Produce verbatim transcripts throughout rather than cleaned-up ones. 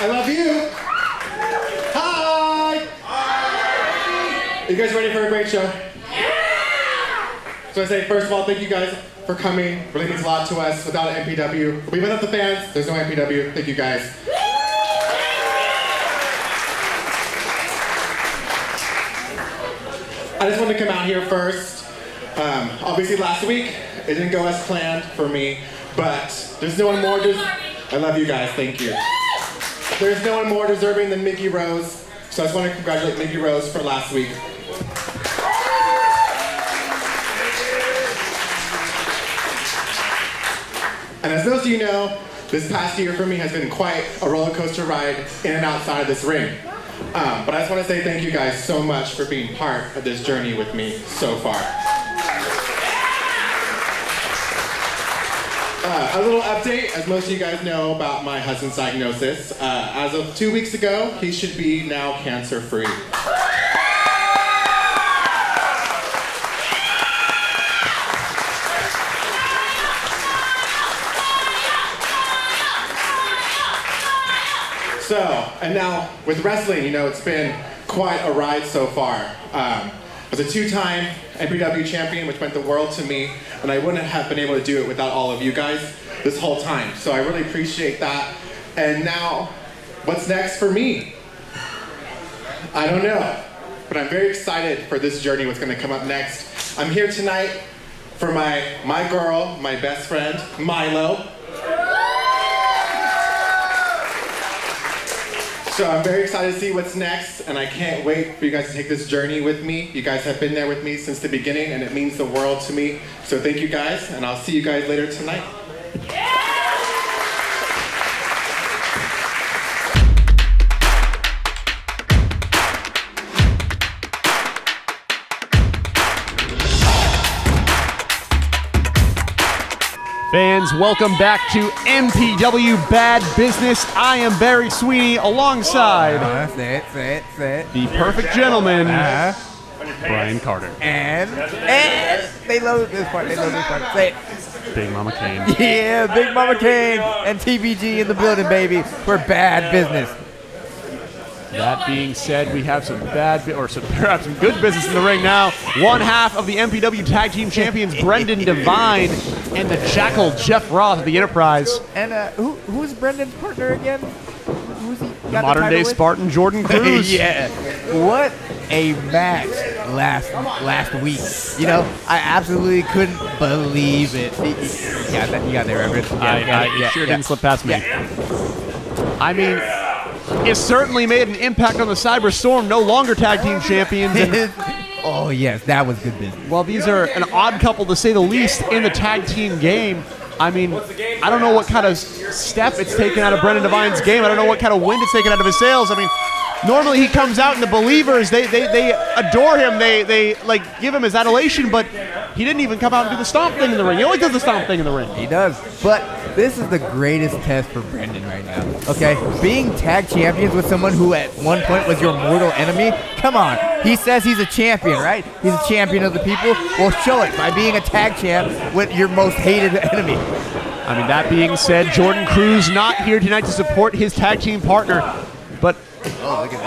I love you. Hi. Hi. Are you guys ready for a great show? Yeah. So I say, first of all, thank you guys for coming. Really means a lot to us. Without an M P W, we without the fans, there's no M P W. Thank you guys. I just wanted to come out here first. Um, obviously last week, it didn't go as planned for me, but there's no one more I love you guys, thank you. There's no one more deserving than Miggy Rose, so I just want to congratulate Miggy Rose for last week. And as most of you know, this past year for me has been quite a roller coaster ride in and outside of this ring. Um, but I just want to say thank you guys so much for being part of this journey with me so far. Uh, a little update, as most of you guys know about my husband's diagnosis. Uh, as of two weeks ago, he should be now cancer-free. So, and now with wrestling, you know, it's been quite a ride so far. Um, I was a two-time M P W champion, which meant the world to me, and I wouldn't have been able to do it without all of you guys this whole time. So I really appreciate that. And now, what's next for me? I don't know, but I'm very excited for this journey, what's gonna come up next. I'm here tonight for my, my girl, my best friend, Milo. So I'm very excited to see what's next, and I can't wait for you guys to take this journey with me. You guys have been there with me since the beginning, and it means the world to me. So thank you guys, and I'll see you guys later tonight. Fans, welcome back to M P W Bad Business. I am Barry Sweeney alongside uh, that's it, that's it. the perfect gentleman, uh, Brian Carter. And, and they love this part, they love this part. Say it. Big Mama Kane. Yeah, Big Mama Kane and T B G in the building, baby. We're Bad Business. That being said, we have some bad, or some, perhaps some good business in the ring now. One half of the M P W Tag Team Champions, Brendan Devine, and the Jackal, Jeff Roth of the Enterprise. And uh, who, who's Brendan's partner again? Who's he? The modern-day Spartan, Jordan Cruz. Yeah. What a match last last week. You know, I absolutely couldn't believe it. Yeah, that, you got there, Everett. Yeah, I, I, it yeah, sure yeah. didn't slip past me. Yeah. I mean, it certainly made an impact on the Cyberstorm, no longer tag team champions. And oh, yes, that was good business. Well, these are an odd couple, to say the least, in the tag team game. I mean, I don't know what kind of step it's taken out of Brendan Devine's game. I don't know what kind of wind it's taken out of his sails. I mean, normally he comes out and the believers, they they, they adore him. They, they like give him his adulation, but he didn't even come out and do the stomp thing in the ring. He always does the stomp thing in the ring. He does, but this is the greatest test for Brendan right now, okay? Being tag champions with someone who at one point was your mortal enemy, come on. He says he's a champion, right? He's a champion of the people. Well, show it by being a tag champ with your most hated enemy. I mean, that being said, Jordan Cruz not here tonight to support his tag team partner, but... Oh, look at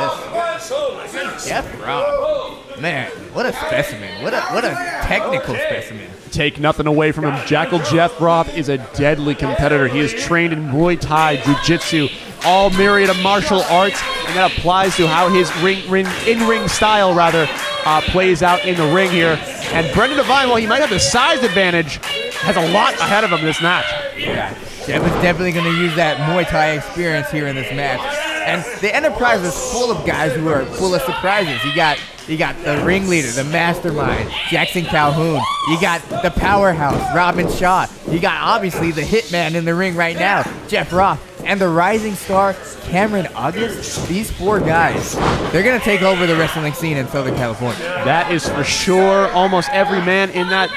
this. Jeff Roth. Man, what a specimen. What a, what a technical specimen. Take nothing away from him. Jackal Jeff Roth is a deadly competitor. He is trained in Muay Thai, Jiu-Jitsu, all myriad of martial arts, and that applies to how his ring, ring, in-ring style, rather, uh, plays out in the ring here. And Brendan Devine, while he might have the size advantage, has a lot ahead of him this match. Yeah, Jeff is definitely going to use that Muay Thai experience here in this match. And the Enterprise is full of guys who are full of surprises. You got you got the ringleader, the mastermind, Jackson Calhoun. You got the powerhouse, Robin Shaw. You got obviously the hitman in the ring right now, Jeff Roth, and the rising star, Cameron August. These four guys, they're gonna take over the wrestling scene in Southern California. That is for sure. Almost every man in that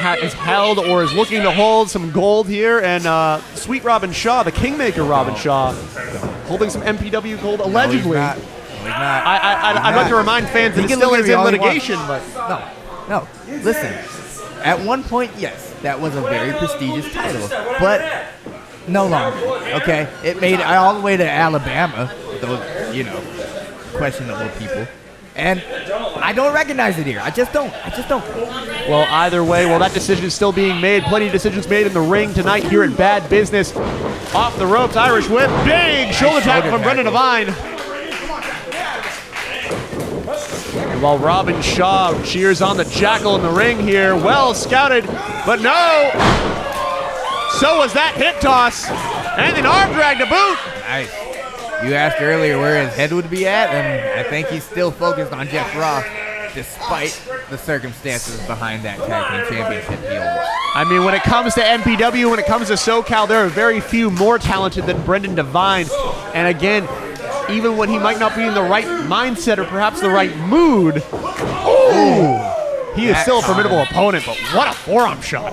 has held or is looking to hold some gold here. And uh, sweet Robin Shaw, the Kingmaker Robin Shaw, holding some M P W gold, allegedly. No, he's not. No, he's not. I, I, I, I'd like to remind fans that it still is in litigation, but... No, no, listen. At one point, yes, that was a very prestigious title, but No longer. Okay, it made all the way to Alabama. Those, you know, questionable people. And I don't recognize it here. I just don't. I just don't. Well, either way, well, that decision is still being made. Plenty of decisions made in the ring tonight here at Bad Business. Off the ropes, Irish whip. Big shoulder tackle shoulder from Brendan Devine. And while Robin Shaw cheers on the jackal in the ring here. Well scouted, but no. So was that hip toss. And an arm drag to boot. Nice. You asked earlier where his head would be at, and I think he's still focused on Jeff Roth, despite the circumstances behind that tag team championship deal. I mean, when it comes to M P W, when it comes to SoCal, there are very few more talented than Brendan Devine. And again, even when he might not be in the right mindset or perhaps the right mood, ooh, he is That's still a formidable honest. opponent, but what a forearm shot.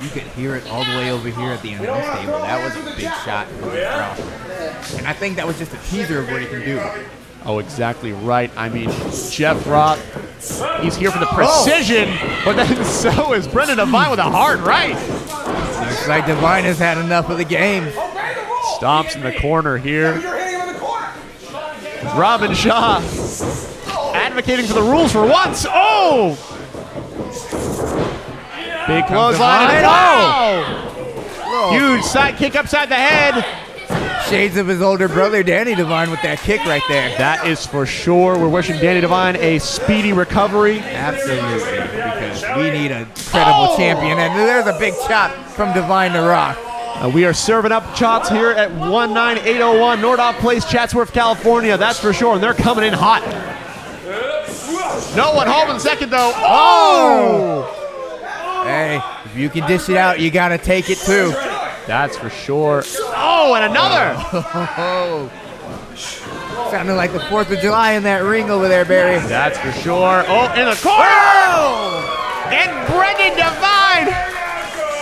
You could hear it all the way over here at the announce table. That was a big shot from Roth. And I think that was just a teaser of what he can do. Oh, exactly right. I mean, Jeff Roth, he's here for the precision, oh. but then so is Brendan Devine with a hard right. Looks like Devine has had enough of the game. Stomps in the corner here. Robin Shaw advocating for the rules for once. Oh! Big clothesline. Oh! Huge side kick upside the head. Shades of his older brother, Danny Devine, with that kick right there. That is for sure. We're wishing Danny Devine a speedy recovery. Absolutely, because we need a credible oh. champion. And there's a big chop from Devine to Rock. Uh, we are serving up chops here at one nine eight oh one Nordoff Place, Chatsworth, California. That's for sure, and they're coming in hot. No one holding second, though. Oh! Hey, if you can dish it out, you got to take it, too. That's for sure. Oh, and another! Oh. Sounded like the fourth of July in that ring over there, Barry. That's for sure. Oh, in the corner! Oh. And Brendan Devine!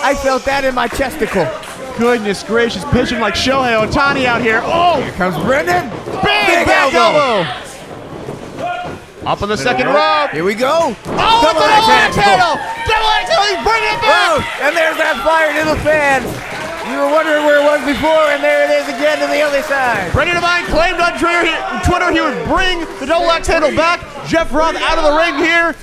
I felt that in my chesticle. Goodness gracious, pitching like Shohei Ohtani out here. Oh! Here comes Brendan. Big, Big back elbow. elbow! Up on the second rope. Here we go. Oh, double axe handle! Double axe handle! He's bringing it back! Oh, and there's that fire to the fans. We were wondering where it was before, and there it is again to the other side. Brendan Devine claimed on Twitter he would bring the double axe handle back. Jeff Roth out of the ring here.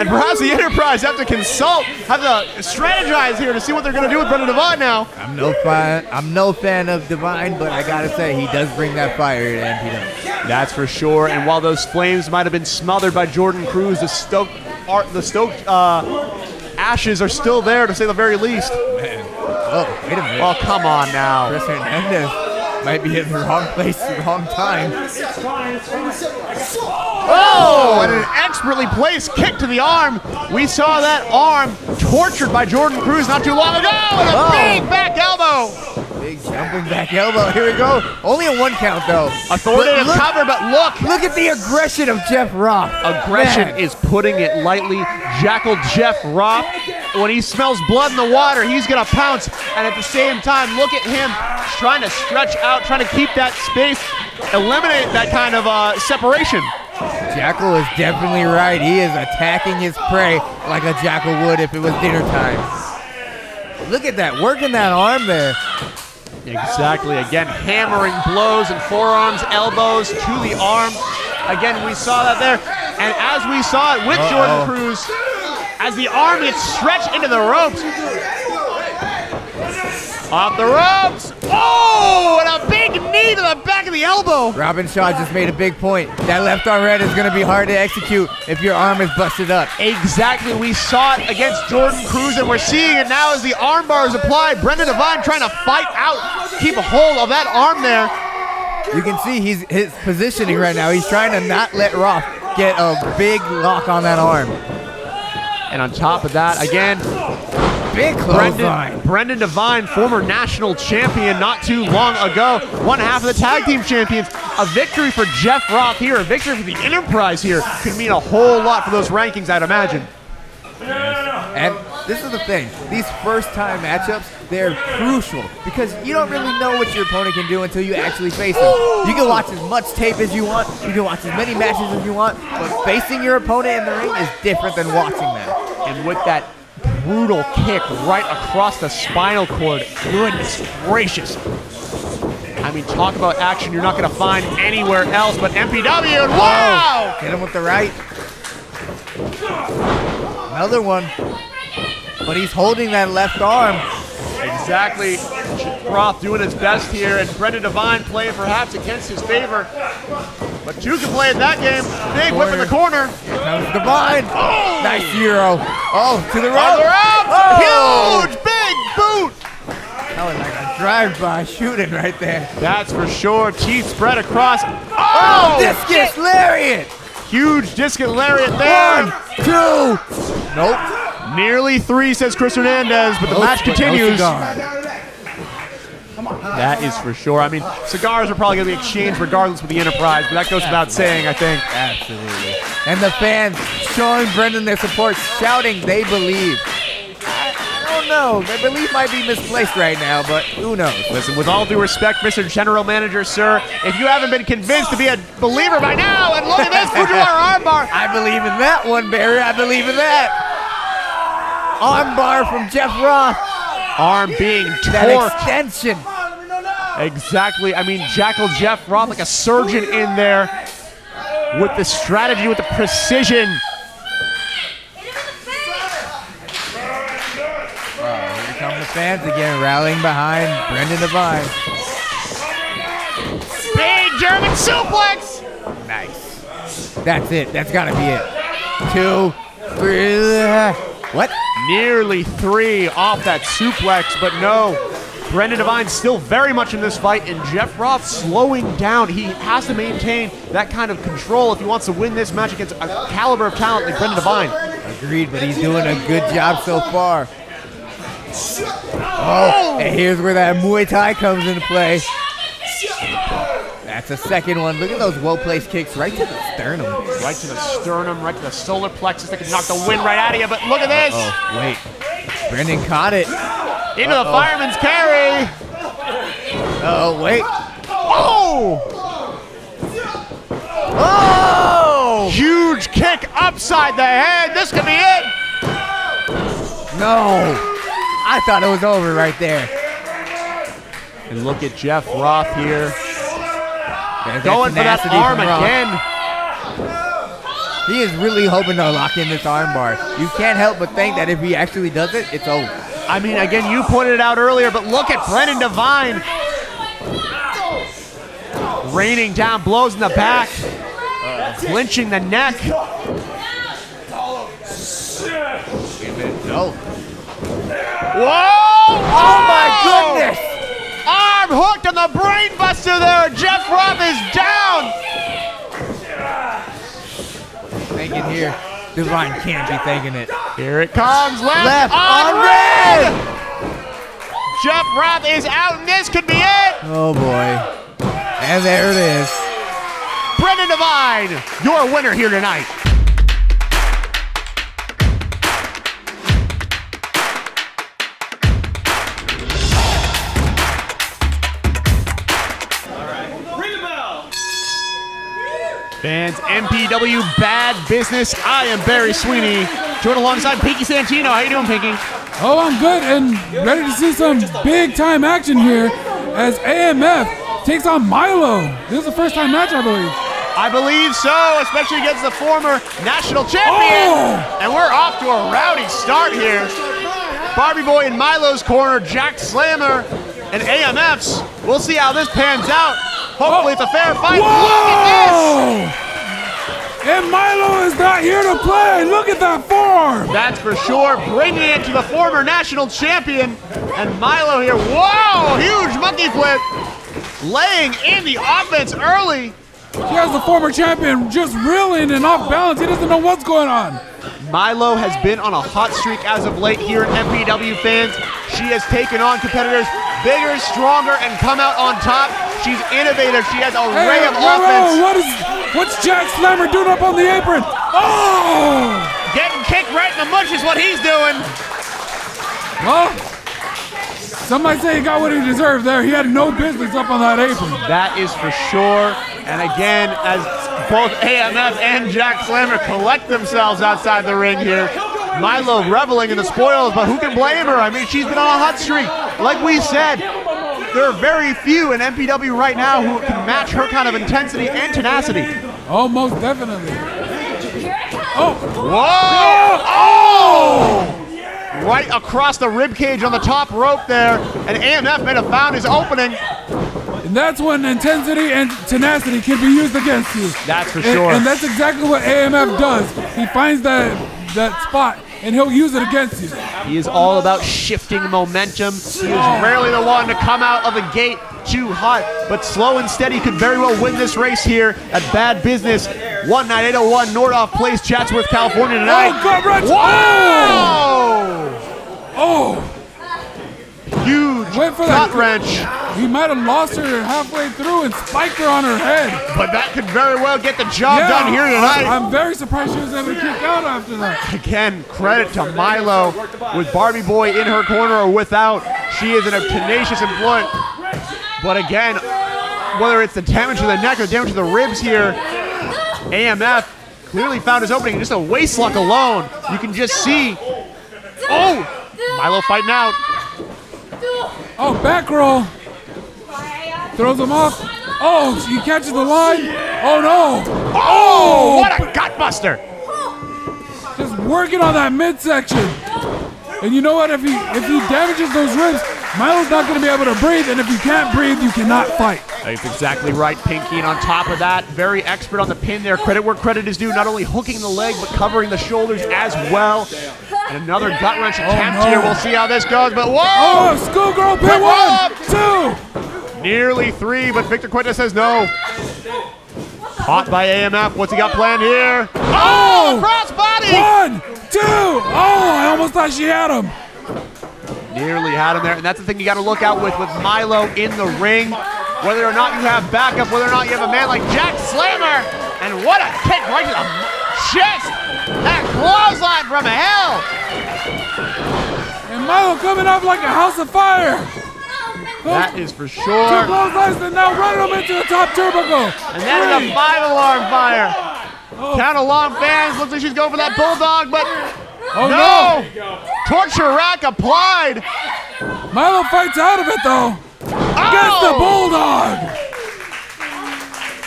And perhaps the Enterprise have to consult, have to strategize here to see what they're going to do with Brendan Devine now. I'm no fan, I'm no fan of Devine, but I got to say, he does bring that fire to M P W. That's for sure. And while those flames might have been smothered by Jordan Cruz, the stoked, the stoked uh, ashes are still there, to say the very least. Man. Oh, wait a minute. Oh, come on now. Chris Hernandez might be in the wrong place at the wrong time. Oh, and an expertly placed kick to the arm. We saw that arm tortured by Jordan Cruz not too long ago. And a oh. big back elbow. Big jumping back elbow. Here we go. Only a one count, though. Authoritative look, cover, but look. Look at the aggression of Jeff Roth. Aggression Man. is putting it lightly. Jackal Jeff Roth. When he smells blood in the water, he's gonna pounce. And at the same time, look at him trying to stretch out, trying to keep that space, eliminate that kind of uh, separation. Jackal is definitely right. He is attacking his prey like a jackal would if it was dinner time. Look at that, working that arm there. Exactly, again, hammering blows and forearms, elbows to the arm. Again, we saw that there. And as we saw it with Uh-oh. Jordan Cruz, as the arm gets stretched into the ropes. Off the ropes. Oh, and a big knee to the back of the elbow. Robin Shaw just made a big point. That left arm red is going to be hard to execute if your arm is busted up. Exactly. We saw it against Jordan Cruz, and we're seeing it now as the arm bar is applied. Brendan Devine trying to fight out, keep a hold of that arm there. You can see he's his positioning right now. He's trying to not let Roth get a big lock on that arm. And on top of that, again, big Brendan, Brendan Devine, former national champion not too long ago, one half of the tag team champions. A victory for Jeff Roth here, a victory for the Enterprise here could mean a whole lot for those rankings, I'd imagine. And this is the thing, these first-time matchups, they're crucial because you don't really know what your opponent can do until you actually face them. You can watch as much tape as you want, you can watch as many matches as you want, but facing your opponent in the ring is different than watching them. And with that brutal kick right across the spinal cord. Goodness gracious. I mean, talk about action you're not going to find anywhere else, but M P W, wow! Oh, get him with the right. Another one. But he's holding that left arm. Exactly. Roth doing his best here, and Brendan Devine playing perhaps against his favor. But Duke can play in that game. Big whip in the corner. Here comes Devine. Oh! Nice Euro. Oh, to the right. Oh. Huge, big boot. That was like a drive-by shooting right there. That's for sure. Teeth spread across. Oh, oh discus lariat. Huge discus lariat there. One, two. Nope. Nearly three, says Chris Hernandez, but the nope. match continues. No, that is for sure. I mean, cigars are probably going to be exchanged regardless with the Enterprise, but that goes without saying, I think. Absolutely. And the fans showing Brendan their support, shouting they believe. I, I don't know. Their belief might be misplaced right now, but who knows? Listen, with all due respect, Mister General Manager, sir, if you haven't been convinced to be a believer by now, and look at this, Fujiwara armbar. I believe in that one, Barry. I believe in that. Armbar from Jeff Roth. Arm being torqued. That extension. Exactly. I mean, Jackal Jeff Roth like a surgeon in there with the strategy, with the precision. Oh, here come the fans again, rallying behind Brendan Devine. Big German suplex. Nice. That's it. That's got to be it. Two, three. What? Nearly three off that suplex, but no. Brendan Devine still very much in this fight, and Jeff Roth slowing down. He has to maintain that kind of control if he wants to win this match against a caliber of talent like Brendan Devine. Agreed, but he's doing a good job so far. Oh, and here's where that Muay Thai comes into play. That's a second one. Look at those well-placed kicks right to the sternum. Right to the sternum, right to the solar plexus. They can knock the wind right out of you, but look at this. Uh-oh, wait. Brendan caught it. Into uh-oh. the fireman's carry. Oh, wait. Oh! Oh! Huge kick upside the head. This could be it. No. I thought it was over right there. And look at Jeff Roth here. There's going that for that arm again. He is really hoping to lock in this arm bar. You can't help but think that if he actually does it, it's over. I mean, again, you pointed it out earlier, but look at Brendan Devine. Raining down blows in the back, uh, clinching the neck. Give it a go. Whoa! Oh my goodness! Arm hooked on the brain buster there. Jeff Roth is down. Thinking here. Devine can't be thinking it. Here it comes. Left, left on, on red. red. Jeff Roth is out, and this could be it. Oh, boy. And there it is. Brendan Devine, your winner here tonight. Fans, M P W Bad Business. I am Barry Sweeney, joined alongside Pinky Santino. How you doing, Pinky? Oh, I'm good and ready to see some big-time action here as A M F takes on Milo. This is the first-time match, I believe. I believe so, especially against the former national champion. Oh! And we're off to a rowdy start here. Barbie Boy in Milo's corner, Jack Slammer and A M F's. We'll see how this pans out. Hopefully, oh. it's a fair fight. Whoa. Look at this! And Milo is not here to play. Look at that forearm. That's for sure. Bringing it to the former national champion. And Milo here. Whoa! Huge monkey flip. Laying in the offense early. He has the former champion just reeling and off balance. He doesn't know what's going on. Milo has been on a hot streak as of late here at M P W, fans. She has taken on competitors bigger, stronger, and come out on top. She's innovative. She has a hey, ray of whoa, offense. Whoa, what is, what's Jack Slammer doing up on the apron? Oh! Getting kicked right in the mush is what he's doing. Well, some might say he got what he deserved there. He had no business up on that apron. That is for sure. And again, as both A M F and Jack Slammer collect themselves outside the ring here, Milo reveling in the spoils, but who can blame her? I mean, she's been on a hot streak. Like we said, there are very few in M P W right now who can match her kind of intensity and tenacity. Oh, most definitely. Oh! Whoa! Oh! Right across the ribcage on the top rope there, and A M F may have found his opening. And that's when intensity and tenacity can be used against you. That's for and, sure. And that's exactly what A M F does. He finds that that spot, and he'll use it against you. He is all about shifting momentum. He is rarely the one to come out of the gate too hot, but slow and steady could very well win this race here at Bad Business. one nine eight oh one Nordoff Place, Chatsworth, California tonight. Oh, God, right. Whoa! Oh! Huge Wait for gut that. wrench. He might have lost her halfway through and spiked her on her head. But that could very well get the job yeah, done here tonight. I'm very surprised she was able to kick out after that. Again, credit to Milo. With Barbie Boy in her corner or without, she is in a tenacious and blunt. But again, whether it's the damage to the neck or the damage to the ribs here, A M F clearly found his opening. Just a waist lock alone. You can just see. Oh! Milo fighting out. Oh, back roll. Throws him off. Oh, he catches the line. Oh, no. Oh! What a gut buster. Just working on that midsection. And you know what? If he, if he damages those ribs, Milo's not going to be able to breathe, and if you can't breathe, you cannot fight. That's exactly right, Pinky, and on top of that, very expert on the pin there. Credit where credit is due, not only hooking the leg, but covering the shoulders as well. And another gut wrench attempt oh, no. here. We'll see how this goes, but whoa! Oh, schoolgirl pin, one, two! Nearly three, but Victor Quinn says no. Caught by A M F. What's he got planned here? Oh! Crossbody! One, two! Oh, I almost thought she had him. Nearly had him there, and that's the thing you got to look out with with Milo in the ring. Whether or not you have backup, whether or not you have a man like Jack Slammer, and what a kick right to the chest! That clothesline from hell! And Milo coming up like a house of fire! That is for sure. Two clotheslines, and now running him into the top turnbuckle. And that is a five-alarm fire. Oh. Count along, fans. Looks like she's going for that bulldog, but oh, no! no. Torture rack applied! Milo fights out of it though! Oh. Gets the bulldog!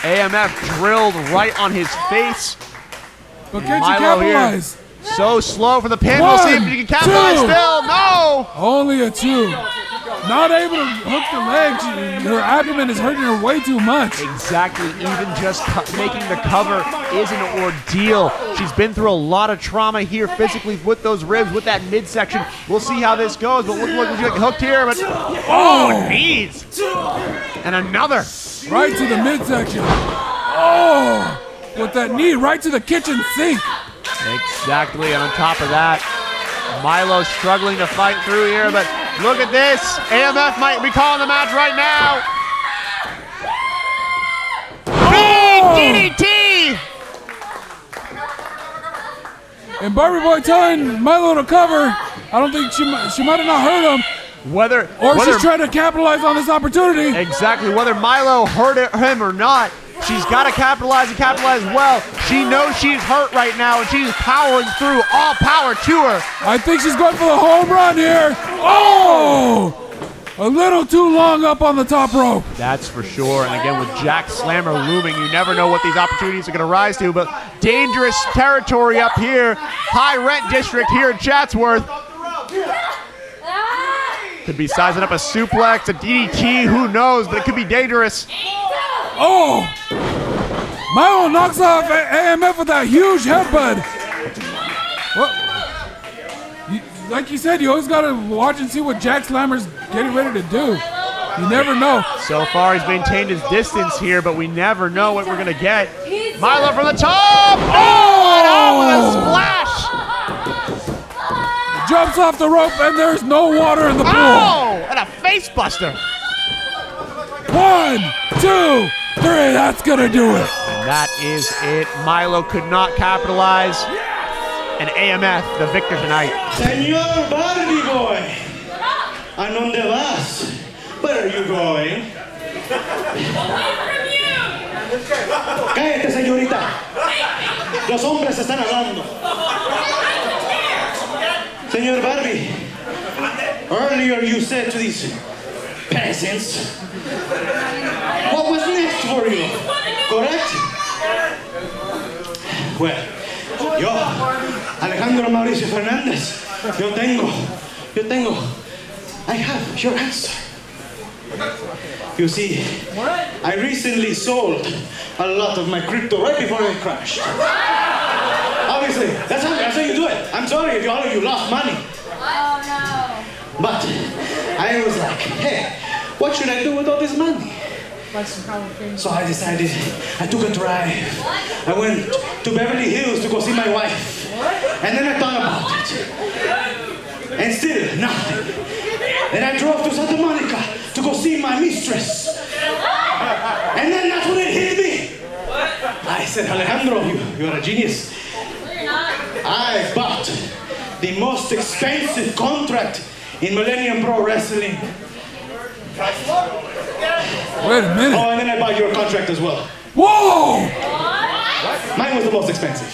A M F drilled right on his face. But can't Milo you capitalize? Here. So slow for the pin. One, we'll see if you can capitalize two. still. No! Only a two. Not able to hook the legs. Her abdomen is hurting her way too much. Exactly. Even just making the cover is an ordeal. She's been through a lot of trauma here physically with those ribs, with that midsection. We'll see how this goes. But look, look, look, hooked here. But oh, knees. And another. Right to the midsection. Oh, with that knee right to the kitchen sink. Exactly. And on top of that, Milo struggling to fight through here, but look at this. A M F might be calling the match right now. Oh! Big D D T! And Barbie Boy telling Milo to cover. I don't think she, she might have not heard him. Whether Or whether, she's trying to capitalize on this opportunity. Exactly. Whether Milo heard it, him or not, she's got to capitalize and capitalize well. She knows she's hurt right now, and she's powering through. All power to her. I think she's going for the home run here. Oh! A little too long up on the top rope. That's for sure. And again, with Jack Slammer looming, you never know what these opportunities are going to rise to, but dangerous territory up here. High rent district here in Chatsworth. Could be sizing up a suplex, a D D T, who knows, but it could be dangerous. Oh! Milo knocks off A M F with that huge headbutt. Well, you, like you said, you always gotta watch and see what Jack Slammer's getting ready to do. You never know. So far, he's maintained his distance here, but we never know what we're gonna get. Milo from the top! Oh! With a splash! Jumps off the rope, and there's no water in the pool. Oh! And a face buster. One, two, three, that's gonna do it. And that is it. Milo could not capitalize. And A M F, the victor tonight. Señor Barbie Boy, ¿a dónde vas? Where are you going? Away from you! Cállate, señorita. Los hombres están hablando. Señor Barbie, earlier you said to these peasants, what was next for you, correct? Well, yo, Alejandro Mauricio Fernandez, yo tengo, yo tengo, I have your answer. You see, I recently sold a lot of my crypto right before it crashed. Obviously, that's how, that's how you do it. I'm sorry if all of you lost money. Oh no. But I was like, hey, what should I do with all this money? So I decided, I took a drive. I went to Beverly Hills to go see my wife. And then I thought about it. And still, nothing. Then I drove to Santa Monica to go see my mistress. And then that's when it hit me. I said, Alejandro, you, you're a genius. I bought the most expensive contract in Millennium Pro Wrestling. Wait a minute. Oh, and then I bought your contract as well. Whoa! What? Mine was the most expensive.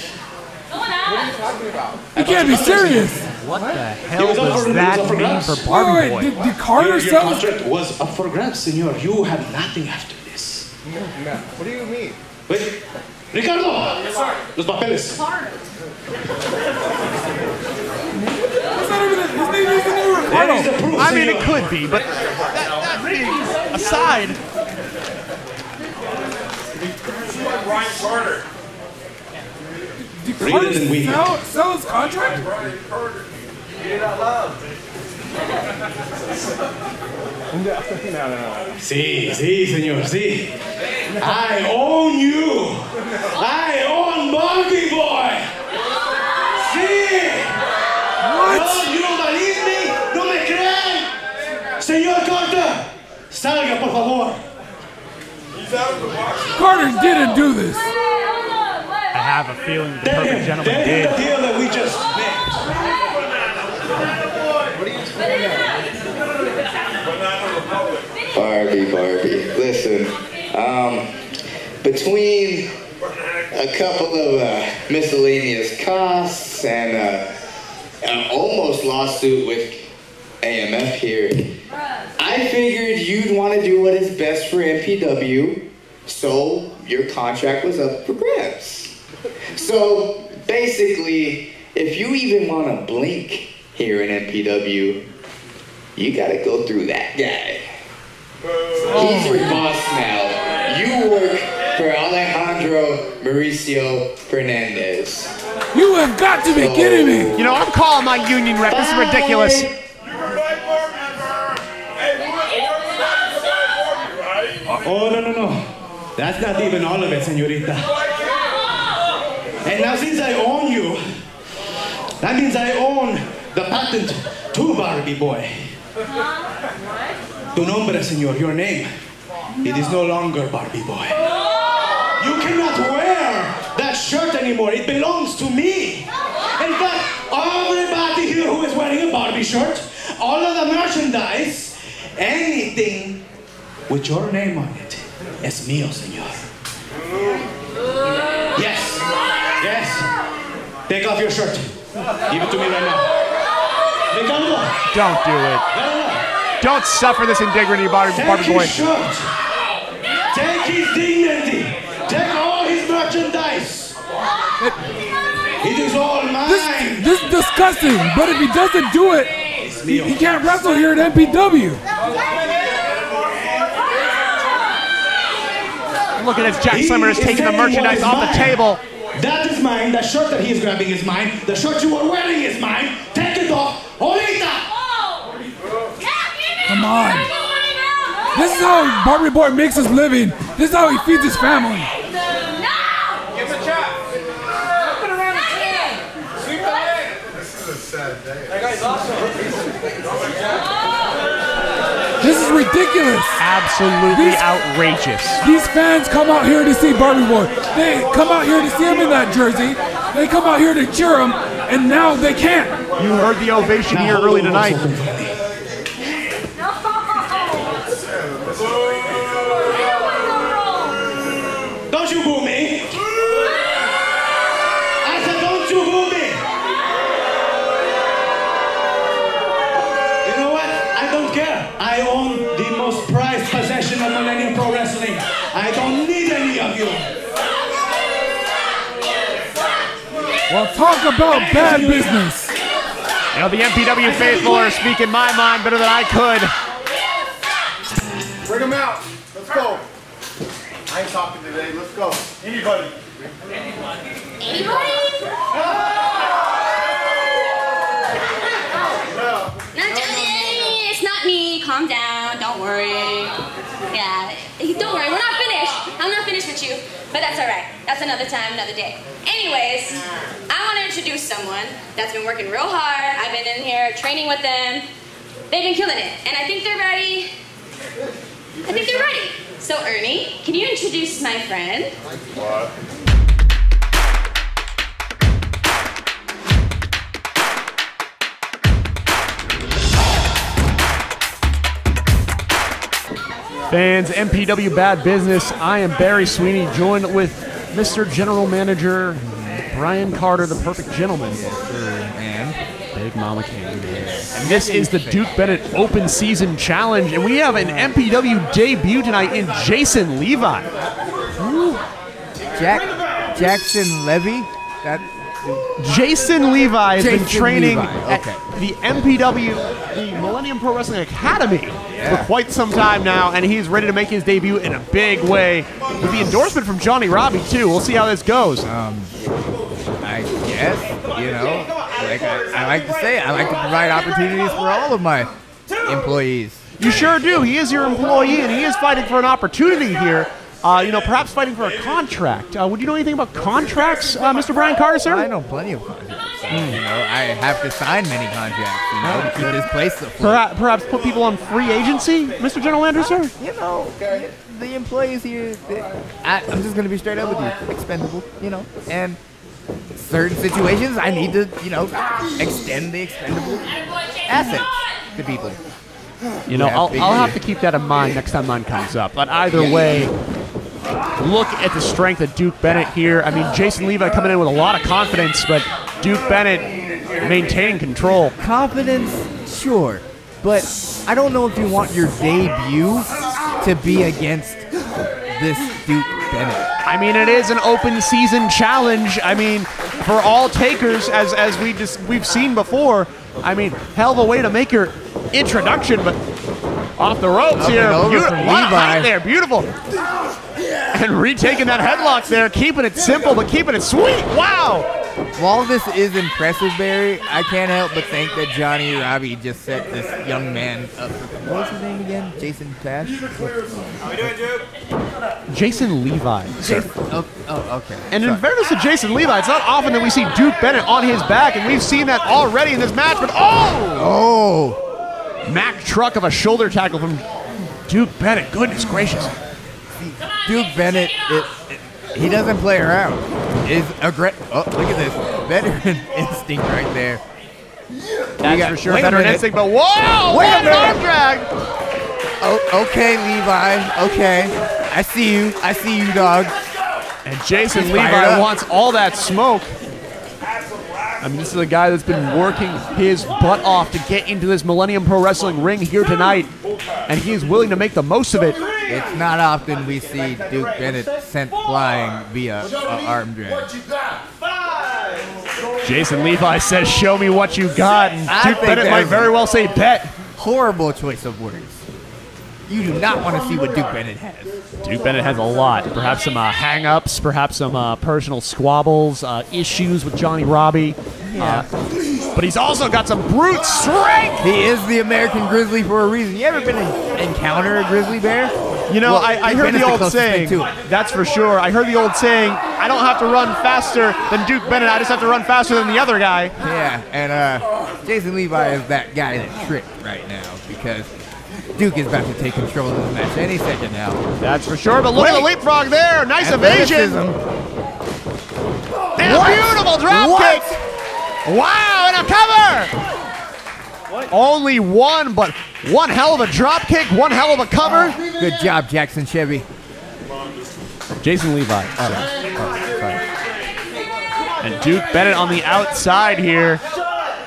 What are you talking about? You can't be serious. What the hell was does for, that for mean for Barbie Boy? Wait, wait, did, did Carter your, your sell? Your contract was up for grabs, senor. You have nothing after this. No, no. What do you mean? Wait. Ricardo! Yes, sir. Los papeles. That is the proof, I mean, senor. It could be, but that, that being aside. Brian Carter. Did Carter sell, sell his contract? Brian Carter. Get it out loud. No, no, no. Sí, sí, señor, sí. I own you. I own Barbie Boy. Sí. What? No, you don't believe me? No me creen. Señor Carter, salga, por favor. He's out of the box. Carter didn't do this. I have a feeling the perfect gentleman did. The deal that we just made. Barbie, Barbie. Listen, um, between a couple of uh, miscellaneous costs and uh, an almost lawsuit with A M F here, I figured you'd want to do what is best for M P W, so your contract was up for grabs. So basically, if you even want to blink here in M P W, you got to go through that guy. He's your boss now. You work for Alejandro Mauricio Fernandez. You have got to be so, kidding me. You know, I'm calling my union rep. Bye. This is ridiculous. Oh, no, no, no. That's not even all of it, señorita. And now since I own you, that means I own the patent to Barbie Boy. Tu nombre, senor, your name. It is no longer Barbie Boy. You cannot wear that shirt anymore. It belongs to me. In fact, everybody here who is wearing a Barbie shirt, all of the merchandise, anything with your name on it, es mío, senor. Yes. Yes. Take off your shirt. Give it to me right now. Don't do it. Don't suffer this indignity, Barbie Boy. Take his shirt. Take his dignity. Take all his merchandise. It, it is all mine. This, this is disgusting, but if he doesn't do it, he, he can't wrestle here at M P W. Look at this. Jack Slammer is taking the merchandise off the table. That is mine. That shirt that he is grabbing is mine. The shirt you are wearing is mine. Take it off. Ahorita! Come on. This is how Barbie Boy makes his living. This is how he feeds his family. No! Give him a chop. Flip it around his head. Sweep the leg. This is a sad day. That guy's awesome. This is ridiculous. Absolutely outrageous. These fans come out here to see Barbie Boy. They come out here to see him in that jersey. They come out here to cheer him, and now they can't. You heard the ovation now, here early tonight. Don't you boo me. I said don't you boo me. Fuck you. Well, talk about bad business. You know, the M P W faithful are speaking my mind better than I could. Bring them out. Let's go. I ain't talking today. Let's go. Anybody. Anybody. Anybody? No. Not Johnny. It's not me. Calm down. Don't worry. Yeah. Don't worry. We're not finished. I'm not finished with you. But that's all right. That's another time, another day. Anyways, I want to introduce someone that's been working real hard. I've been in here training with them. They've been killing it. And I think they're ready. I think they're ready. So Ernie, can you introduce my friend? What? Fans, M P W Bad Business, I am Barry Sweeney, joined with Mister General Manager Brian Carter, the perfect gentleman. And Big Mama Kane. And this is the Duke Bennett Open Season Challenge, and we have an M P W debut tonight in Jason Levi. Ooh. Jack, Jackson Levy? That... Jason Levi has Jason been training Levi. at okay. the M P W, the Millennium Pro Wrestling Academy, yeah. for quite some time now, and he's ready to make his debut in a big way with the endorsement from Johnny Robbie too. We'll see how this goes. Um, I guess, you know, like I, I like to say, I like to provide opportunities for all of my employees. You sure do. He is your employee, and he is fighting for an opportunity here. Uh, you know, perhaps fighting for a contract. Uh, would you know anything about contracts, uh, Mister Brian Carter, sir? I know plenty of contracts. So, mm. You know, I have to sign many contracts, you know, to keep this place afloat. Perhaps put people on free agency, Mister General Landry, sir? You know, the employees here, they, I, I'm just going to be straight up with you, expendable, you know, and certain situations I need to, you know, extend the expendable assets to people. You know, yeah, I'll, I'll have to keep that in mind next time mine comes up. But either way, look at the strength of Duke Bennett here. I mean, Jason Levi coming in with a lot of confidence, but Duke Bennett maintaining control. Confidence, sure. But I don't know if you want your debut to be against this Duke Bennett. I mean, it is an open season challenge. I mean, for all takers, as, as we just, we've seen before, I mean, hell of a way to make your introduction, but off the ropes here. Beautiful. A lot of height there. Beautiful. And retaking that headlock there, keeping it simple, but keeping it sweet. Wow. While this is impressive, Barry, I can't help but think that Johnny Robbie just set this young man up. What was his name again? Jason Pash? How we doing, Duke? Jason Levi. Jason, oh, oh, okay. And Sorry. in fairness to Jason Levi, it's not often that we see Duke Bennett on his back, and we've seen that already in this match, but oh! Oh! Mack truck of a shoulder tackle from Duke Bennett. Goodness gracious. Duke Bennett, it, it, he doesn't play around. Is aggressive. Oh, look at this. Veteran instinct right there. That's got, for sure veteran instinct, but whoa! Wait a minute. Arm drag. Oh, okay, Levi. Okay. I see you. I see you, dog. And Jason He's Levi wants all that smoke. I mean, this is a guy that's been working his butt off to get into this Millennium Pro Wrestling ring here tonight, and he is willing to make the most of it. It's not often we see Duke Bennett sent flying via an arm drag. Jason Levi says, show me what you got, and Duke Bennett might very well say bet. Horrible choice of words. You do not want to see what Duke Bennett has. Duke Bennett has a lot. Perhaps some uh, hang-ups, perhaps some uh, personal squabbles, uh, issues with Johnny Robbie. Yeah. Uh, but he's also got some brute strength. He is the American grizzly for a reason. You ever been in encounter a grizzly bear? You know, well, I, I heard the old saying, that's for sure. I heard the old saying, I don't have to run faster than Duke Bennett. I just have to run faster than the other guy. Yeah, and uh, Jason Levi is that guy that tripped right now because Duke is about to take control of this match any second now. That's for sure, but look at the leapfrog there. Nice evasion. And what? a beautiful drop what? kick. Wow, and a cover. What? Only one, but one hell of a drop kick, one hell of a cover. Oh, good job, Jackson Chevy. Jason Levi. Oh, oh, sorry. And Duke Bennett on the outside here.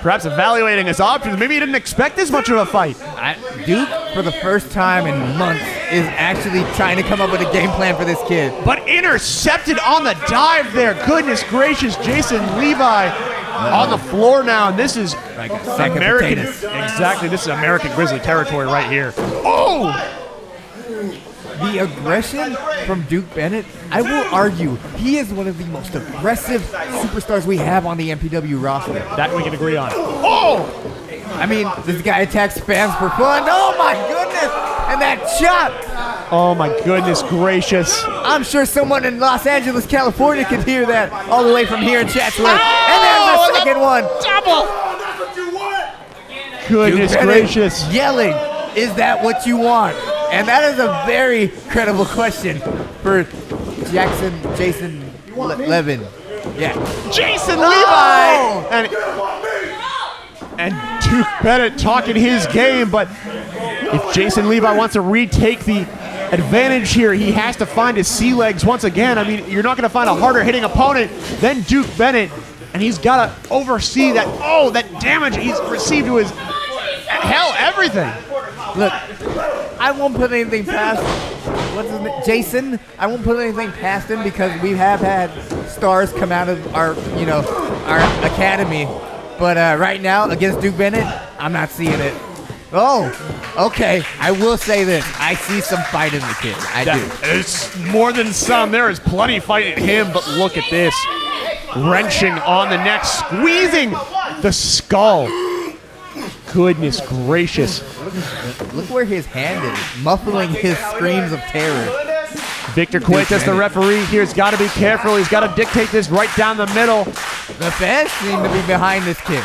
Perhaps evaluating his options. Maybe he didn't expect as much of a fight. I, Duke, for the first time in months, is actually trying to come up with a game plan for this kid. But intercepted on the dive there. Goodness gracious, Jason Levi uh, on the floor now. And this is like American. Exactly. This is American Grizzly territory right here. Oh! The aggression from Duke Bennett, I will argue, he is one of the most aggressive superstars we have on the M P W roster. That we can agree on. Oh! I mean, this guy attacks fans for fun. Oh my goodness! And that shot! Oh my goodness gracious. I'm sure someone in Los Angeles, California could hear that all the way from here in Chatsworth. Oh, and there's the second one! Double! Oh, that's what you want! Goodness Duke gracious. Bennett yelling, is that what you want? And that is a very credible question for Jackson, Jason Le Levin. Yeah. Jason oh! Levi! And, and Duke Bennett talking his game, but if Jason Levi wants to retake the advantage here, he has to find his sea legs once again. I mean, you're not gonna find a harder hitting opponent than Duke Bennett, and he's gotta oversee that, oh, that damage he's received to his, hell, everything. Look, I won't put anything past what's his name? Jason. I won't put anything past him because we have had stars come out of our, you know, our academy. But uh, right now against Duke Bennett, I'm not seeing it. Oh, okay. I will say this: I see some fight in the kid. I that, do. It's more than some. There is plenty of fight in him. But look at this: wrenching on the neck, squeezing the skull. Goodness gracious. Look where his hand is, muffling his screams of terror. Victor Quintus, the referee here, has got to be careful. He's got to dictate this right down the middle. The fans seem to be behind this kid.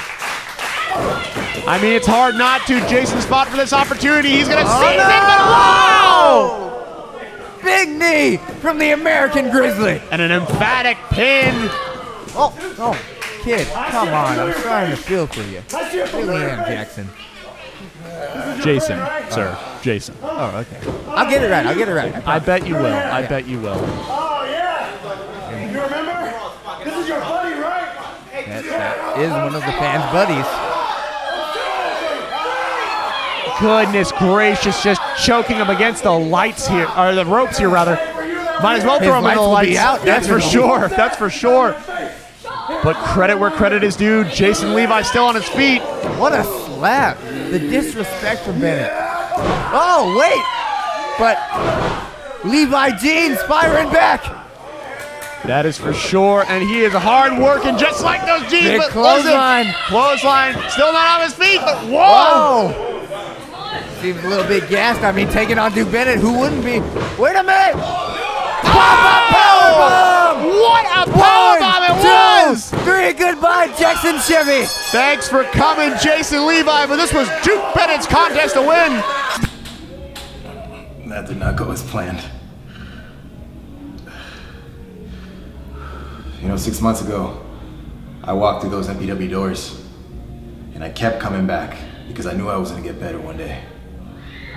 I mean, it's hard not to. Jason's fought for this opportunity. He's going to oh, seize no! it, but wow! Big knee from the American Grizzly. And an emphatic pin. Oh, oh. Kid, come on, I'm trying to feel for you. William Jackson. Jason, sir. Jason. Oh, okay. I'll get it right, I'll get it right. I, I bet you will, I yeah. bet you will. Oh, yeah! You remember? This is your buddy, right? That, that is one of the fans' buddies. Goodness gracious, just choking him against the lights here, or the ropes here, rather. Might as well throw him in the lights. Out. That's for sure, that's for sure. But credit where credit is due. Jason Levi still on his feet. What a slap. The disrespect for Bennett. Oh, wait. But Levi Jeans firing back. That is for sure. And he is hard working just like those jeans. Big clothesline. Clothesline. Still not on his feet, but whoa. whoa. Seems a little bit gassed. I mean, taking on Duke Bennett, who wouldn't be? Wait a minute. Pop-up powerbomb. What a powerbomb it was! Three, goodbye, Jackson Chevy. Thanks for coming, Jason Levi, but this was Duke Bennett's contest to win. That did not go as planned. You know, six months ago, I walked through those M P W doors, and I kept coming back because I knew I was gonna get better one day.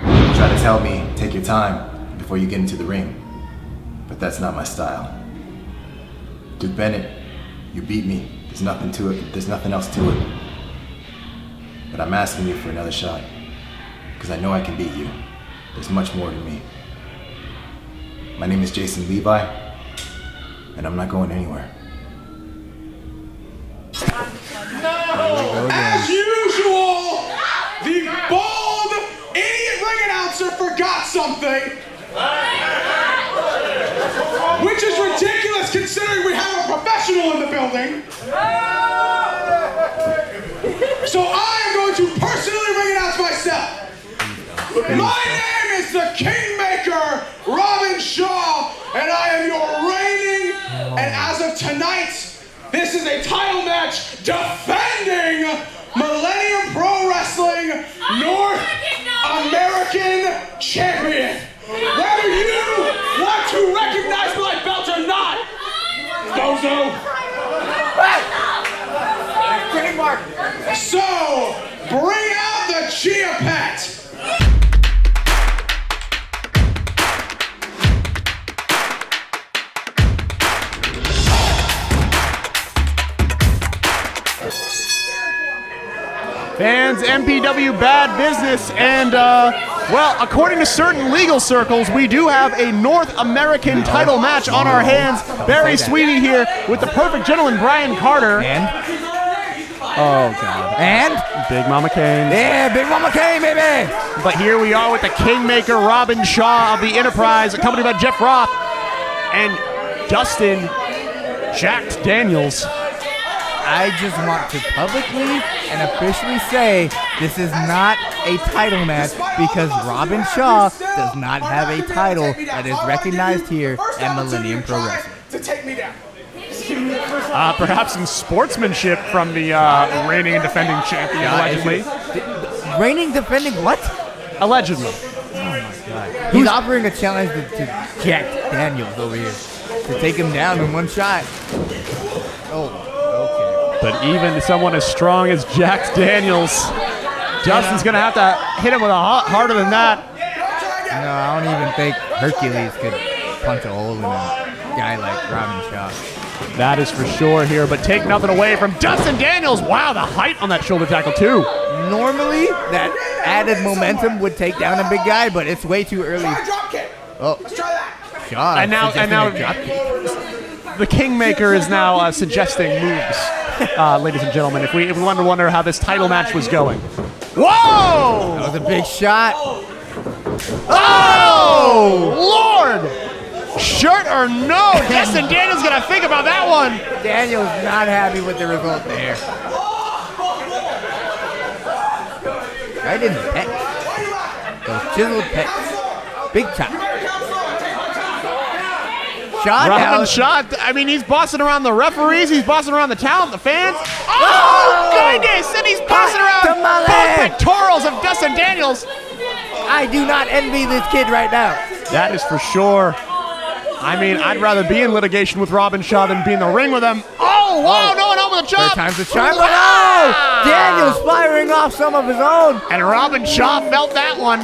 You tried to tell me, take your time before you get into the ring, but that's not my style. Duke Bennett, you beat me. There's nothing to it. There's nothing else to it. But I'm asking you for another shot, because I know I can beat you. There's much more to me. My name is Jason Levi, and I'm not going anywhere. No! As usual, the bald idiot ring announcer forgot something. Which is ridiculous considering we have a professional in the building. So I am going to personally ring it out to myself. My name is the Kingmaker, Robin Shaw, and I am your reigning, and as of tonight, this is a title match defending Millennium Pro Wrestling North American Champion. Whether you want to recognize my belt or not, bozo! So, bring out the Chia Pet! Fans, M P W Bad Business, and uh... Well, according to certain legal circles, we do have a North American title match on our hands. Barry Sweeney here with the perfect gentleman, Brian Carter. And? Oh, God. And? Big Mama Kane. Yeah, Big Mama Kane, baby. But here we are with the Kingmaker, Robin Shaw of the Enterprise, accompanied by Jeff Roth and Dustin Jack Daniels. I just want to publicly and officially say this is not a title match because Robin Shaw does not have a title that is recognized here at Millennium Pro Wrestling. Uh, perhaps some sportsmanship from the uh, reigning and defending champion, allegedly. Reigning, defending what? Allegedly. Oh my God. He's offering a challenge to, to Jack Daniels over here to take him down in one shot. Oh. But even someone as strong as Jack Daniels, Dustin's going to have to hit him with a hot harder than that. No, I don't even think Hercules could punch a hole in a guy like Robin Shaw. That is for sure here, but take nothing away from Dustin Daniels. Wow, the height on that shoulder tackle, too. Normally, that added momentum would take down a big guy, but it's way too early. Oh, Shaw. And now, and now the Kingmaker is now uh, suggesting moves. Uh, ladies and gentlemen, if we, if we wanted to wonder how this title match was going. Whoa! That was a big shot. Oh, Lord! Shirt or no? Dustin Daniels going to think about that one. Daniels not happy with the result there. Right in the pecs. Those chiseled pecs. Big chop. Shot Robin Shaw, I mean, he's bossing around the referees, he's bossing around the talent, the fans. Oh, oh goodness! And he's bossing around both pectorals of Dustin Daniels. I do not envy this kid right now. That is for sure. I mean, I'd rather be in litigation with Robin Shaw than be in the ring with him. Oh, wow, oh. No one over the jump. Third time's the charm. Wow. Oh, Daniels firing off some of his own. And Robin Shaw felt that one.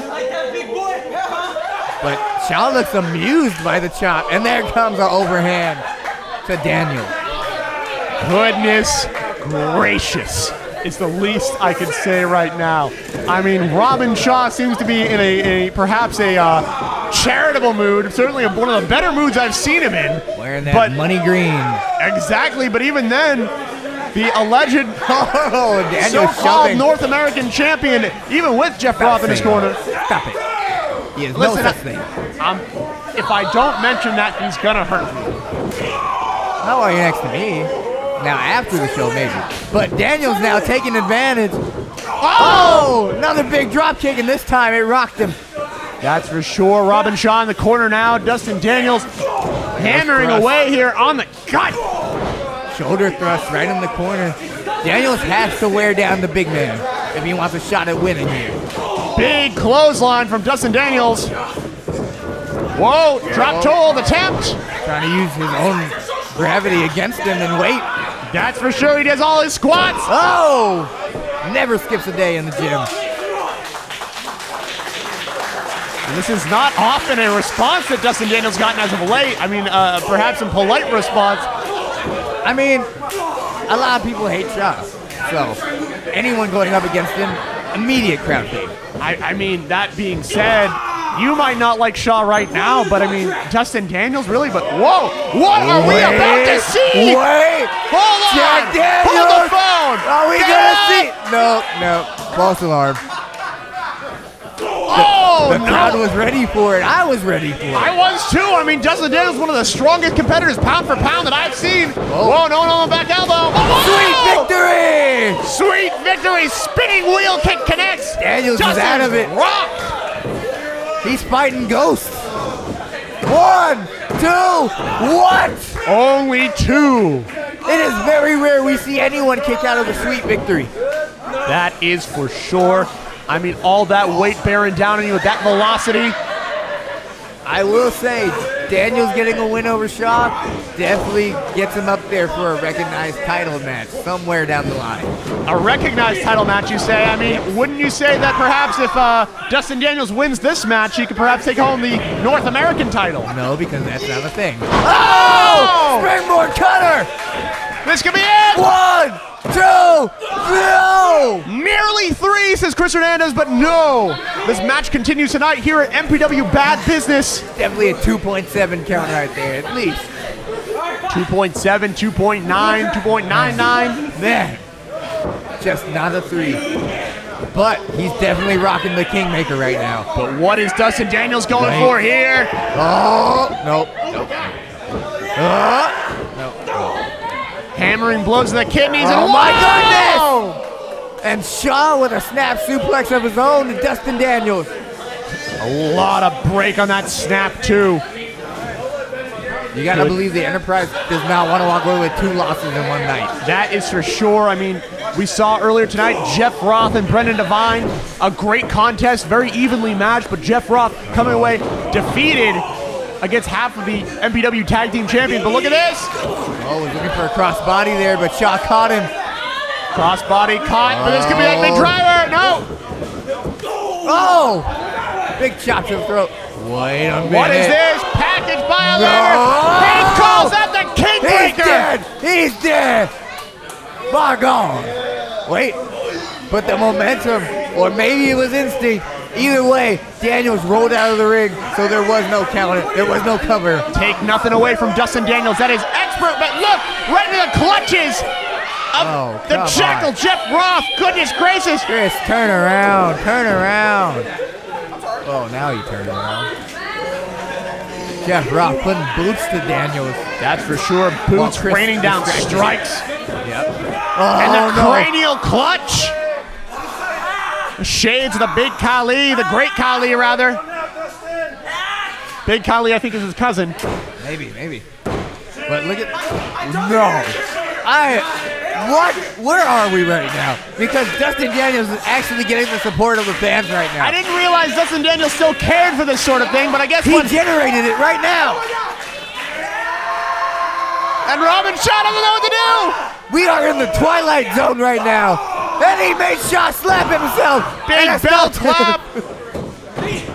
But Shaw looks amused by the chop, and there comes an overhand to Daniel. Goodness gracious is the least I can say right now. I mean, Robin Shaw seems to be in a, a perhaps a uh, charitable mood, certainly one of the better moods I've seen him in. Wearing that but money green. Exactly, but even then, the alleged oh, so-called North American champion, even with Jeff Roth in his corner. Stop it. Listen, no um, if I don't mention that, he's gonna hurt me. Not while you're next to me. Now after the show, maybe. But Daniel's now taking advantage. Oh! Oh! Another big drop kick, and this time it rocked him. That's for sure. Robin Shaw in the corner now. Dustin Daniels hammering away here on the gut. Shoulder thrust right in the corner. Daniels has to wear down the big man if he wants a shot at winning here. Big clothesline from Dustin Daniels. Whoa, drop toe attempt. Trying to use his own gravity against him and weight. That's for sure, he does all his squats. Oh, never skips a day in the gym. And this is not often a response that Dustin Daniels gotten as of late. I mean, uh, perhaps a polite response. I mean, a lot of people hate Shaw. So anyone going up against him, immediate crowd thing. I, I mean, that being said, you might not like Shaw right now, but I mean, Dustin Daniels really, but whoa, what wait, are we about to see? Wait, hold on, Jack Daniels. Hold the phone. Are we Get gonna up. see? No, no, false alarm. Oh, the, the no. crowd was ready for it. I was ready for it. I was too. I mean, Dustin Daniels is one of the strongest competitors, pound for pound, that I've seen. Whoa, whoa no, no, back elbow. Oh, sweet victory! Sweet victory! Spinning wheel kick connects. Daniels Dustin is out of it. Rock. He's fighting ghosts. One, two, what? Only two. It is very rare we see anyone kick out of the sweet victory. That is for sure. I mean, all that weight bearing down on you with that velocity. I will say, Daniels getting a win over Shaw definitely gets him up there for a recognized title match somewhere down the line. A recognized title match, you say? I mean, wouldn't you say that perhaps if uh, Dustin Daniels wins this match, he could perhaps take home the North American title? No, because that's not a thing. Oh! Springboard cutter! This could be it! One, two, no! Nearly three, says Chris Hernandez, but no. This match continues tonight here at M P W Bad Business. Definitely a two point seven count right there, at least. two point seven, two point nine, two point nine nine. Man, just not a three. But he's definitely rocking the Kingmaker right now. But what is Dustin Daniels going right. for here? Oh, nope. Nope. Oh. Nope. Hammering blows to the kidneys. Oh, and my goodness! goodness! And Shaw with a snap suplex of his own to Dustin Daniels. A lot of break on that snap, too. You gotta Good. believe the Enterprise does not want to walk away with two losses in one night. That is for sure. I mean, we saw earlier tonight Jeff Roth and Brendan Devine, a great contest, very evenly matched, but Jeff Roth coming away defeated against half of the M P W Tag Team Champions. But look at this! Oh, he's looking for a crossbody there, but Shaw caught him. Crossbody caught, oh. but this could be that big driver! No! Oh! Big chop to the throat. Wait a minute. What is this? Package by a letter. No. He calls out the Kingmaker. He's dead. He's dead. By God. Wait. But the momentum, or maybe it was instinct. Either way, Daniels rolled out of the ring, so there was no counter. There was no cover. Take nothing away from Dustin Daniels. That is expert, but look, right into the clutches of oh, the jackal, on. Jeff Roth. Goodness gracious. Chris, turn around. Turn around. Oh, now he turned around. Jeff Roth putting boots to Daniels. That's for sure. Boots well, raining down strikes. Yep. Oh, and the no. cranial clutch. Shades of the big Khali, the great Khali rather. Big Khali, I think, is his cousin. Maybe, maybe. But look at no. I. What? Where are we right now? Because Dustin Daniels is actually getting the support of the fans right now. I didn't realize Dustin Daniels still cared for this sort of thing, but I guess he when... generated it right now. And Robin Shaw doesn't know what to do. We are in the Twilight Zone right now. And he made Shaw slap himself. Big bell clap.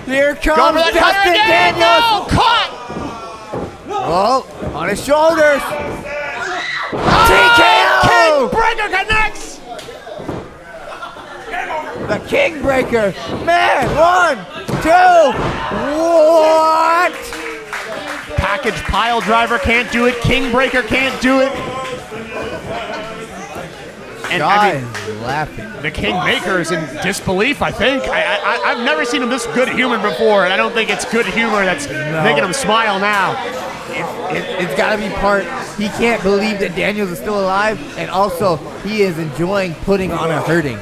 Here comes Dustin Daniels. No, caught. Oh, on his shoulders. Oh, T K O! Breaker connects! The King Breaker! Man, one, two, what? Package pile driver can't do it. King Breaker can't do it. And I mean, laughing. The Kingmaker is in disbelief, I think. I, I, I've never seen him this good humor before, and I don't think it's good humor that's no. making him smile now. It, it, it's got to be part. He can't believe that Daniels is still alive, and also he is enjoying putting on a hurting.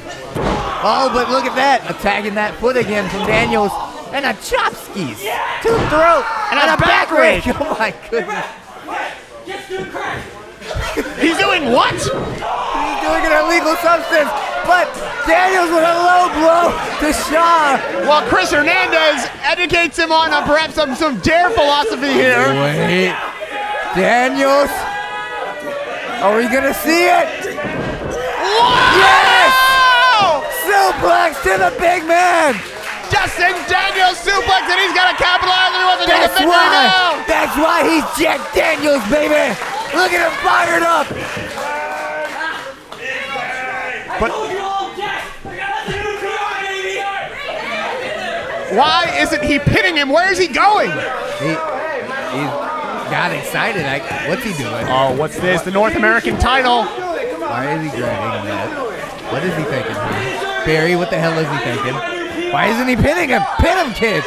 Oh, but look at that. Attacking that foot again from Daniels. And a chop skis to the throat. And, and a, a back rake. Oh, my goodness. He's doing what? He's doing an illegal substance. But Daniels with a low blow to Shaw. While Chris Hernandez educates him on a, perhaps some, some dare philosophy here. Wait. Daniels. Are we going to see it? Wow! Yes! Suplex to the big man. Dustin Daniels suplex, and he's got to capitalize. He wants to take a victory now. That's why he's Jack Daniels, baby. Look at him fired up! But why isn't he pinning him? Where is he going? He, he got excited. I, what's he doing? Oh, what's this? The North American title. Why is he grabbing that? What is he thinking? Barry, what the hell is he thinking? Why isn't he pinning him? Pin him, kid!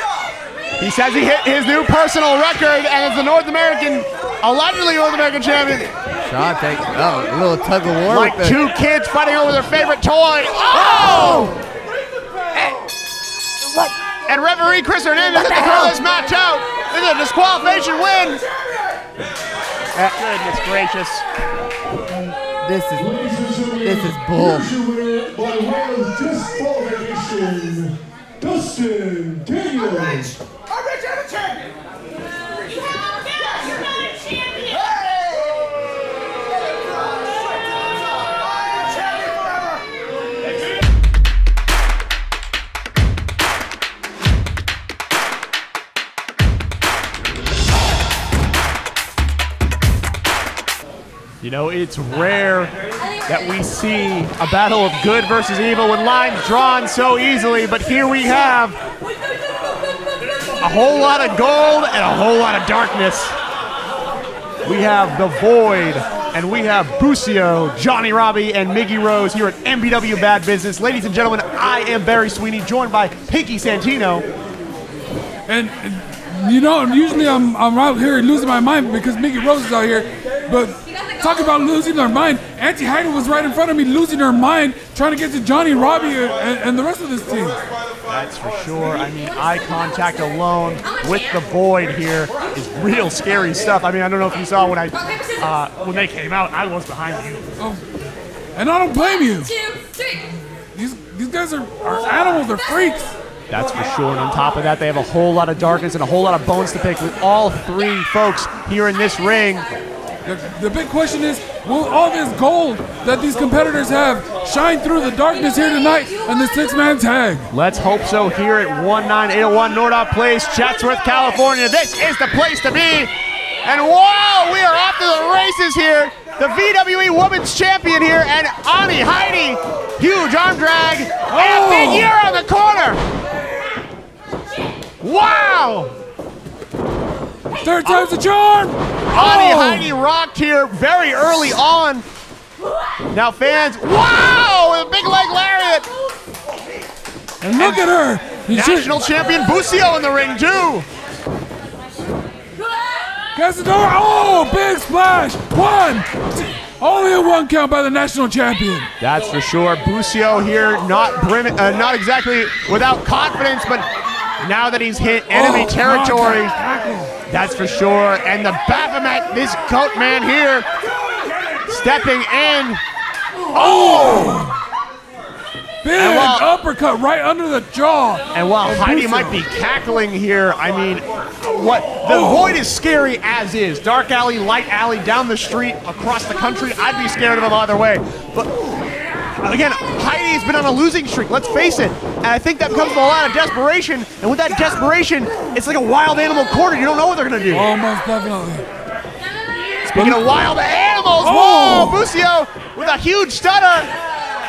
He says he hit his new personal record and is the North American, allegedly North American champion. Shaw takes, oh, a little tug of war. Like with two kids fighting over their favorite toy. Oh! oh! And, what? and referee Chris Hernandez had to call this match out. This is a disqualification win. Uh, Goodness gracious. This is, this is bull. By way of disqualification, Dustin Daniels. You know, it's rare that we see a battle of good versus evil with lines drawn so easily, but here we have a whole lot of gold and a whole lot of darkness. We have The Void, and we have Bucio, Johnny Robbie, and Miggy Rose here at M P W Bad Business. Ladies and gentlemen, I am Barry Sweeney, joined by Pinky Santino. And, and you know, usually I'm, I'm out here losing my mind because Miggy Rose is out here, but talk about losing their mind. Ani Heidi was right in front of me losing her mind trying to get to Johnny Robbie and, and the rest of this team. That's for sure. I mean, eye contact alone with The Void here is real scary stuff. I mean, I don't know if you saw when I uh, when they came out, I was behind you. Oh, and I don't blame you. These these guys are, are animals. They're freaks. That's for sure. And on top of that, they have a whole lot of darkness and a whole lot of bones to pick with all three folks here in this ring. The, the big question is, will all this gold that these competitors have shine through the darkness here tonight in the six-man tag? Let's hope so here at one nine eight oh one Nordoff Place, Chatsworth, California. This is the place to be. And wow, we are off to the races here. The V W E Women's Champion here, and Ani Heidi, huge arm drag, oh. And Big Year on the corner. Wow. Third time's the charm! Ani Heidi rocked here very early on. Now fans, wow! With a big leg lariat! And look and at her! National she... champion Bucio in the ring too! Casador, oh! Big splash! One! Two. Only a one count by the national champion. That's for sure. Bucio here, not, brim uh, not exactly without confidence, but now that he's hit enemy oh, territory, God. That's for sure. And the Baphomet, this goat man here, stepping in. Oh! Big while, uppercut right under the jaw. And while and Heidi Bucio. might be cackling here, I mean, what the oh. Void is scary as is. Dark alley, light alley, down the street, across the country. I'd be scared of them either way. But again, Heidi's been on a losing streak, let's face it. And I think that comes with a lot of desperation. And with that desperation, it's like a wild animal quarter. You don't know what they're gonna do. Almost definitely. Speaking of wild animals, oh. Whoa, Bucio with a huge stutter.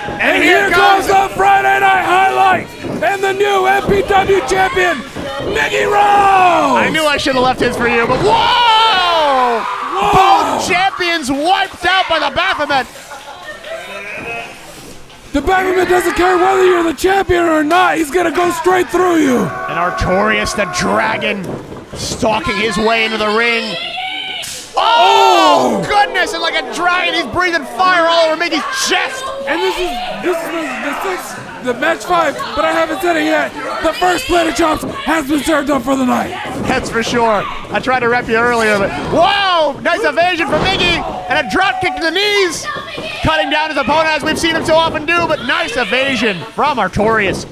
And, and here, here comes, comes the Friday Night Highlight and the new M P W champion, Miggy Rose. I knew I should have left his for you, but whoa! whoa. Both champions wiped out by the Baphomet. The Baphomet doesn't care whether you're the champion or not. He's gonna go straight through you. And Artorias the Dragon stalking his way into the ring. Oh, oh goodness! And like a dragon, he's breathing fire all over Miggy's chest. And this is this is the, the sixth, the match five. But I haven't said it yet. The first plate of chops has been served up for the night. That's for sure. I tried to rep you earlier, but whoa! Nice evasion from Miggy and a drop kick to the knees. Cutting down his opponent as we've seen him so often do, but nice evasion from Artorias.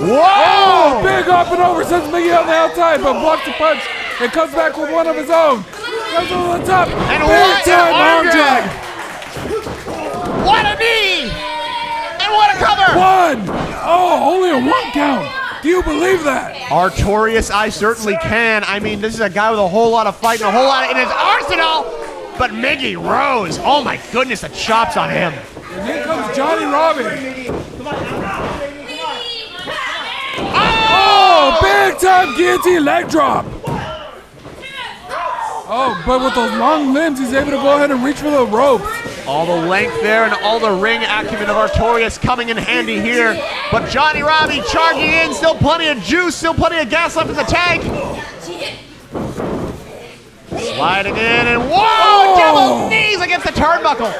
Whoa! Oh, big up and over since Miggy on the outside, but blocks the punch and comes back with one of his own. Comes over the top. And what an arm drag! What a knee! And what a cover! One! Oh, only a one count. Do you believe that? Artorias, I certainly can. I mean, this is a guy with a whole lot of fight and a whole lot in his arsenal. But Miggy Rose, oh my goodness, the chops on him. And here comes Johnny Robbie. Oh, big time guillotine leg drop. Oh, but with those long limbs, he's able to go ahead and reach for the ropes. All the length there and all the ring acumen of Artorias coming in handy here. But Johnny Robbie charging in, still plenty of juice, still plenty of gas left in the tank. Sliding in and whoa! Oh. Devil's knees against the turnbuckle.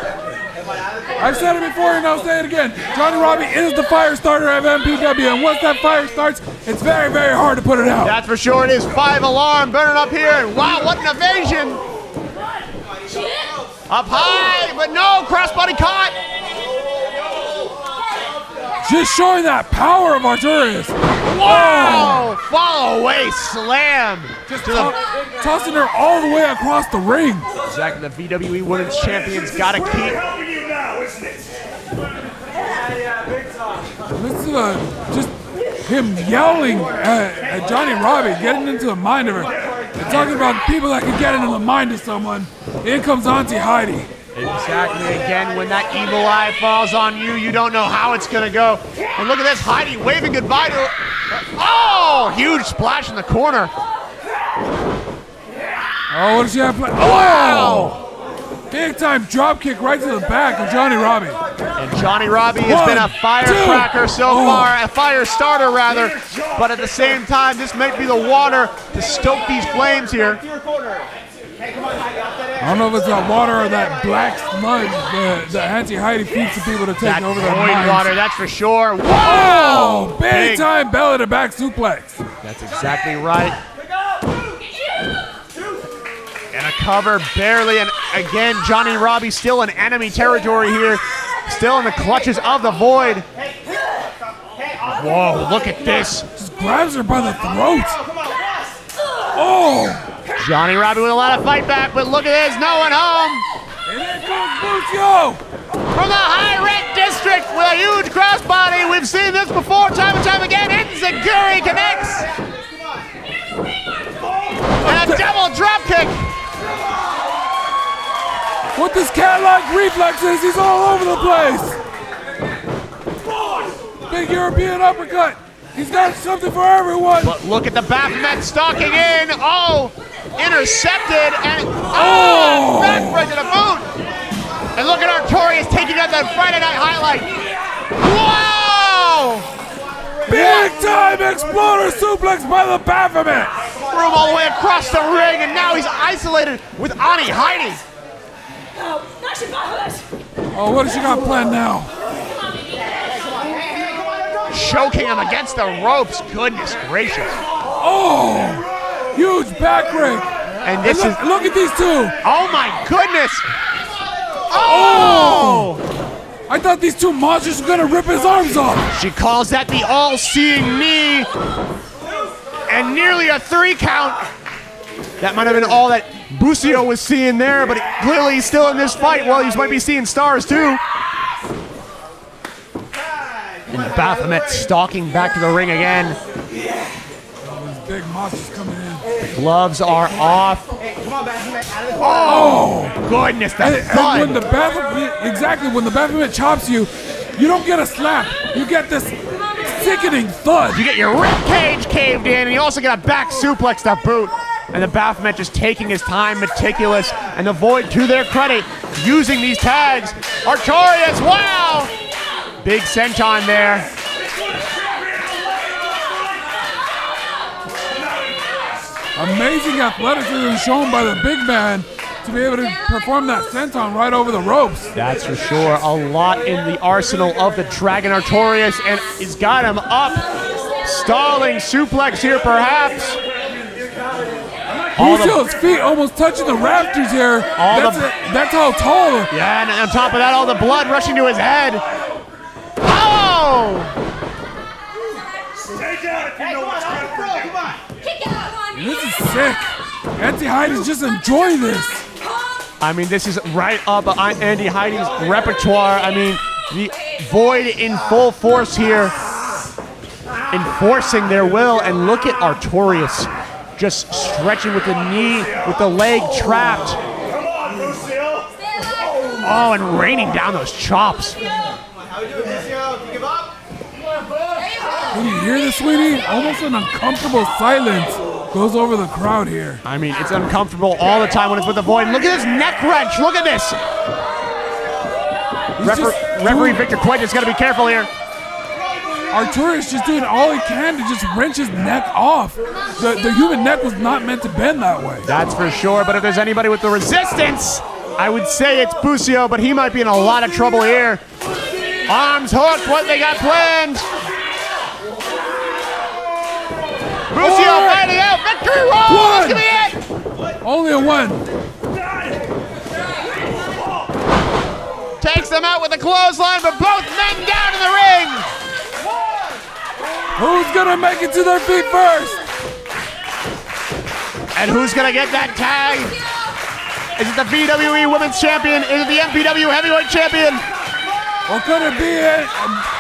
I've said it before and I'll say it again. Johnny Robbie is the fire starter of M P W, and once that fire starts, it's very, very hard to put it out. That's for sure. It is five alarm burning up here, and wow, what an evasion! Up high, but no crossbody caught. Just showing that power of Artorias. Wow! Oh. Follow away slam. Just to the tossing her all the way across the ring. Exactly. The V W E Women's Champion's got to keep. This is uh, just him yelling at, at Johnny Robbie, getting into the mind of her. And talking about people that can get into the mind of someone. In comes Auntie Heidi. Exactly. Again, when that evil eye falls on you, you don't know how it's going to go. And look at this, Heidi waving goodbye to her. Oh, huge splash in the corner. Oh, what is that? Oh! Wow! Big time drop kick right to the back of Johnny Robbie. And Johnny Robbie has One, been a firecracker so oh. far, a fire starter rather. But at the same time, this might be the water to stoke these flames here. I don't know if it's that water or that black smudge that, that Auntie Heidi feeds to people to take that over their minds. Water, that's for sure. Whoa! Oh, big, big time belly to back suplex. That's exactly right. And a cover barely, and again, Johnny Robbie still in enemy territory here. Still in the clutches of the Void. Whoa, look at this. Just grabs her by the throat. Oh! Johnny Robbie with a lot of fight back, but look at this, no one home. And here comes Bucio from the high red district with a huge crossbody. We've seen this before, time and time again. Inzaguri connects. And a double drop kick. With his cat-like reflexes, he's all over the place. Big European uppercut. He's got something for everyone. But look at the Baphomet stalking in. Oh, intercepted. And oh, oh. back right to the boot. And look at Artorias taking out that Friday night highlight. Wow! Big time exploder suplex by the Baphomet. Threw him all the way across the ring, and now he's isolated with Ani Heidi. Oh, what has she got planned now? Choking him against the ropes. Goodness gracious. Oh, huge back break. And this and look, is. Look at these two. Oh my goodness. Oh. oh. I thought these two monsters were going to rip his arms off. She calls that the all-seeing knee. And nearly a three count. That might have been all that Bucio was seeing there, but clearly he's still in this fight. Well, he might be seeing stars too. And Baphomet stalking back to the ring again. Oh, big monsters coming in. Gloves are off. Oh, goodness, that's and, and when the Baphomet, exactly, when the Baphomet chops you, you don't get a slap. You get this sickening thud. You get your rib cage caved in, and you also get a back suplex to boot. And the Baphomet just taking his time, meticulous, and the Void, to their credit, using these tags. Artorias, wow! Big senton there. Amazing athleticism shown by the big man to be able to perform that senton right over the ropes. That's for sure. A lot in the arsenal of the Dragon Artorias, and he's got him up. Stalling suplex here, perhaps. Bucio's feet almost touching the rafters here. All that's, the, a, that's how tall. Yeah, and on top of that, all the blood rushing to his head. This is sick. Auntie Heidi's just enjoying this. I mean, this is right up Auntie Heidi's repertoire. I mean, the Void in full force here, enforcing their will. And look at Artorias just stretching with the knee, with the leg trapped. Oh, and raining down those chops. Can you hear this, sweetie? Almost an uncomfortable silence goes over the crowd here. I mean, it's uncomfortable all the time when it's with the Void. Look at this neck wrench. Look at this. Refer referee Victor Quinn has got to be careful here. Artorias just doing all he can to just wrench his neck off. The, the human neck was not meant to bend that way. That's for sure. But if there's anybody with the resistance, I would say it's Bucio, but he might be in a lot of trouble here. Arms hooked. What they got planned? Bucio fighting out, victory roll, this could be it! Only a one. Takes them out with a clothesline, but both men down in the ring! Who's gonna make it to their feet first? And who's gonna get that tag? Is it the V W E Women's Champion? Is it the M P W Heavyweight Champion? Or could it be it?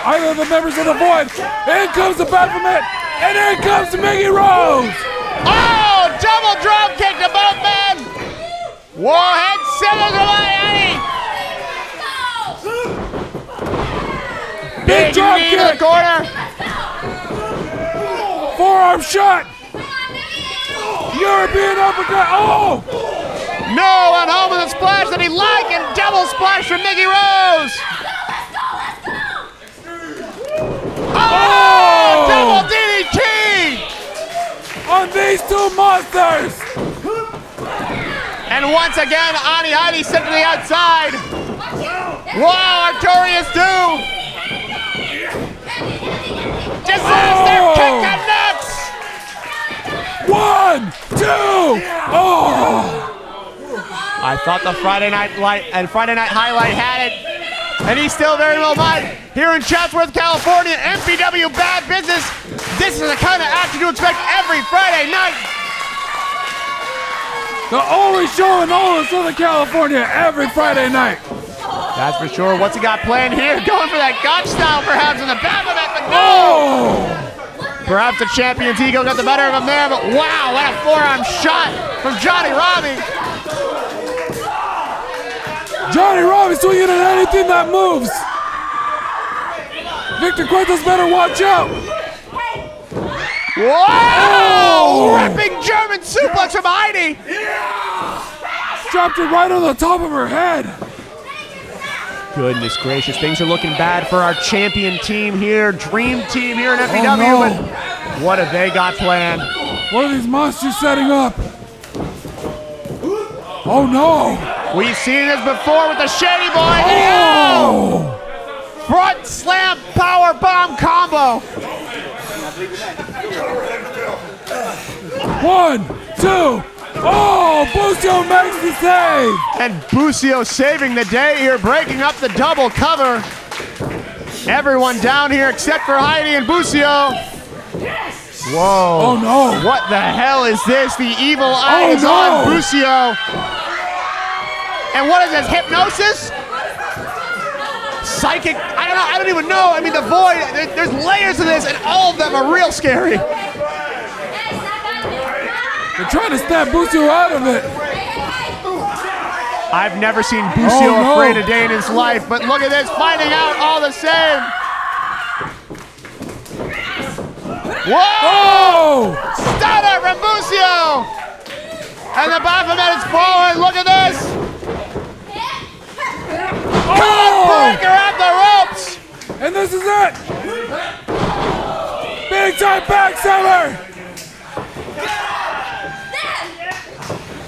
Either of the members of the Void? In comes the Baphomet! And here comes Miggy Rose! Oh, double drop kick to both men! Warhead Civil Ani! Drop kick in the corner. Forearm shot. European uppercut. Oh! No, and home with a splash that he liked, and double splash from Miggy Rose. Oh, oh! Double D D T! On these two monsters! And once again, Ani Heidi sent to the outside. Wow, Artorias do! Disaster oh! Kick and nuts! One, two, oh! I thought the Friday night light and Friday night highlight had it, and he's still very well might. Here in Chatsworth, California, M P W Bad Business. This is the kind of action you expect every Friday night. The only show in all of Southern California every Friday night. That's for sure. What's he got planned here? Going for that God style, perhaps, in the Baphomet, but no! Oh. Perhaps the champion's ego got the better of him there, but wow, what a forearm shot from Johnny Robbie. Johnny Robbie swinging at anything that moves. Victor Quinn better watch out! Whoa! Oh. Ripping German suplex from Heidi! Yeah. Dropped it right on the top of her head! Goodness gracious, things are looking bad for our champion team here, dream team here in F B W. Oh, no. But what have they got planned? What are these monsters setting up? Oh no! We've seen this before with the Shady Boy! Oh. Oh. Front slam power bomb combo. One, two. Oh, Bucio makes the save. And Bucio saving the day here, breaking up the double cover. Everyone down here except for Heidi and Bucio. Whoa. Oh no. What the hell is this? The evil eye is on Bucio. And what is this, hypnosis? Psychic, I don't know, I don't even know. I mean, the Void, there, there's layers of this and all of them are real scary. They're trying to snap Bucio out of it. I've never seen Bucio oh, no. afraid a day in his life, but look at this, finding out all the same. Whoa! Oh. Stunner from Bucio! And the Baphomet is falling, look at this! Breaker up the ropes! And this is it! Big time back seller!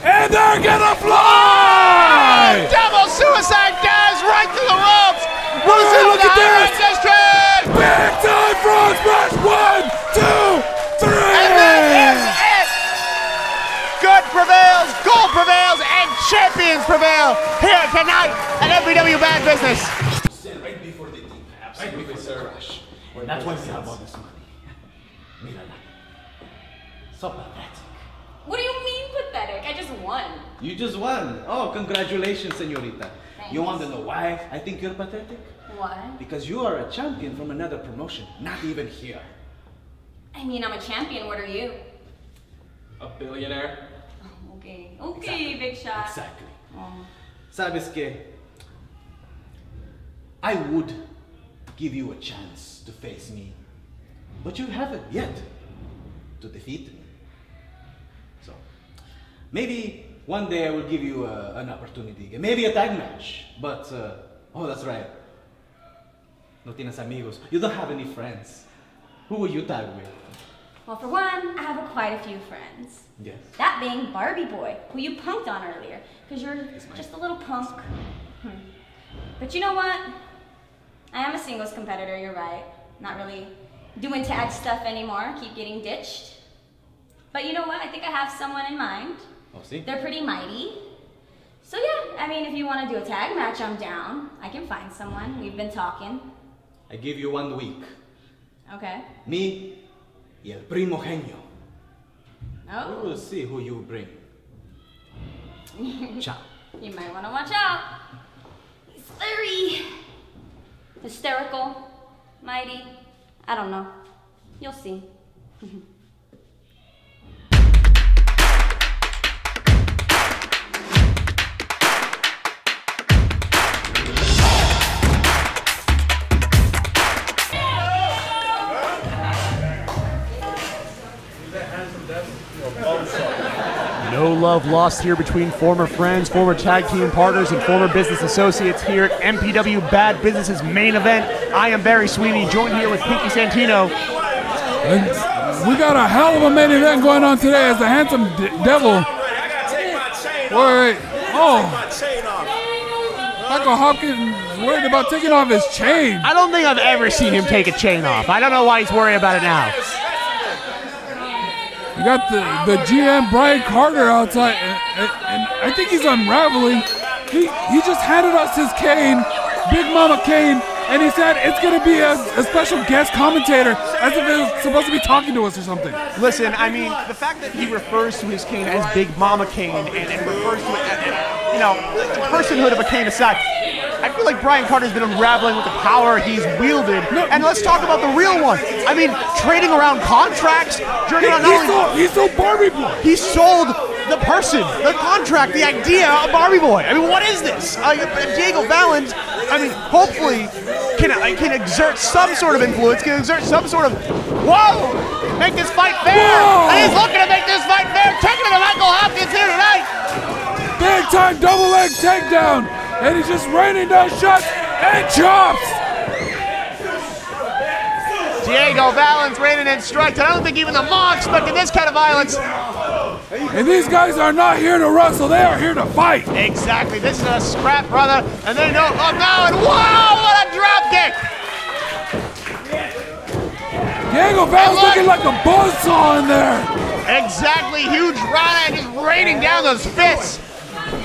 And they're gonna fly! Oh, double suicide dives right through the ropes! Bucio oh, with the high district! Big time frog splash! One, two, three! And that is it! Good prevails, gold prevails, and champions prevail here tonight at M P W Bad Business. Right before the team, absolutely right before the crash. Well, that's why we have all this money. We don't like it. So pathetic. What do you mean pathetic? I just won. You just won. Oh, congratulations, señorita. Thanks. You want to know why I think you're pathetic? Why? Because you are a champion from another promotion, not even here. I mean, I'm a champion. What are you? A billionaire. Okay, okay, exactly. Big shot. Exactly. Um. Sabes que, I would give you a chance to face me, but you haven't yet to defeat me. So, maybe one day I will give you uh, an opportunity, maybe a tag match, but, uh, oh, that's right. No tienes amigos. You don't have any friends. Who will you tag with? Well, for one, I have quite a few friends. Yes. That being Barbie Boy, who you punked on earlier, because you're just a little punk. Hmm. But you know what? I am a singles competitor, you're right. Not really doing tag stuff anymore, keep getting ditched. But you know what? I think I have someone in mind. Oh, see? They're pretty mighty. So yeah, I mean, if you want to do a tag match, I'm down. I can find someone. We've been talking. I give you one week. Okay. Me. Y el primo genio. Oh. We will see who you bring. Ciao. You might want to watch out. He's very hysterical, mighty. I don't know. You'll see. love lost here between former friends, former tag team partners, and former business associates here at M P W Bad Business's main event. I am Barry Sweeney, joined here with Pinky Santino. And we got a hell of a main event going on today as the handsome de devil. Wait, oh, Michael Hopkins worried about taking off his chain. I don't think I've ever seen him take a chain off. I don't know why he's worried about it now. You got the, the G M, Brian Carter, outside, and, and, and I think he's unraveling. He, he just handed us his cane, Big Mama Kane, and he said it's going to be a, a special guest commentator, as if it was supposed to be talking to us or something. Listen, I mean, the fact that he refers to his cane as Big Mama Kane and, and refers to it as, you know, the personhood of a cane aside, I feel like Brian Carter's been unraveling with the power he's wielded. No, and let's talk about the real one. I mean, trading around contracts. He, around he, sold, he sold Barbie Boy. He sold the person, the contract, the idea of Barbie Boy. I mean, what is this? Uh, Diego Valens, I mean, hopefully can, can exert some sort of influence, can exert some sort of, whoa, make this fight fair. Whoa. And he's looking to make this fight fair. Taking it to Michael Hopkins here tonight. Big time double leg takedown. And he's just raining down shots and chops! Diego Valens raining in strikes. I don't think even the Maw expected this kind of violence. And these guys are not here to wrestle. They are here to fight. Exactly. This is a scrap, brother. And they know. Oh, no. And wow, what a drop kick! Diego Valens looking like a buzzsaw in there. Exactly. Huge rana just raining down those fists.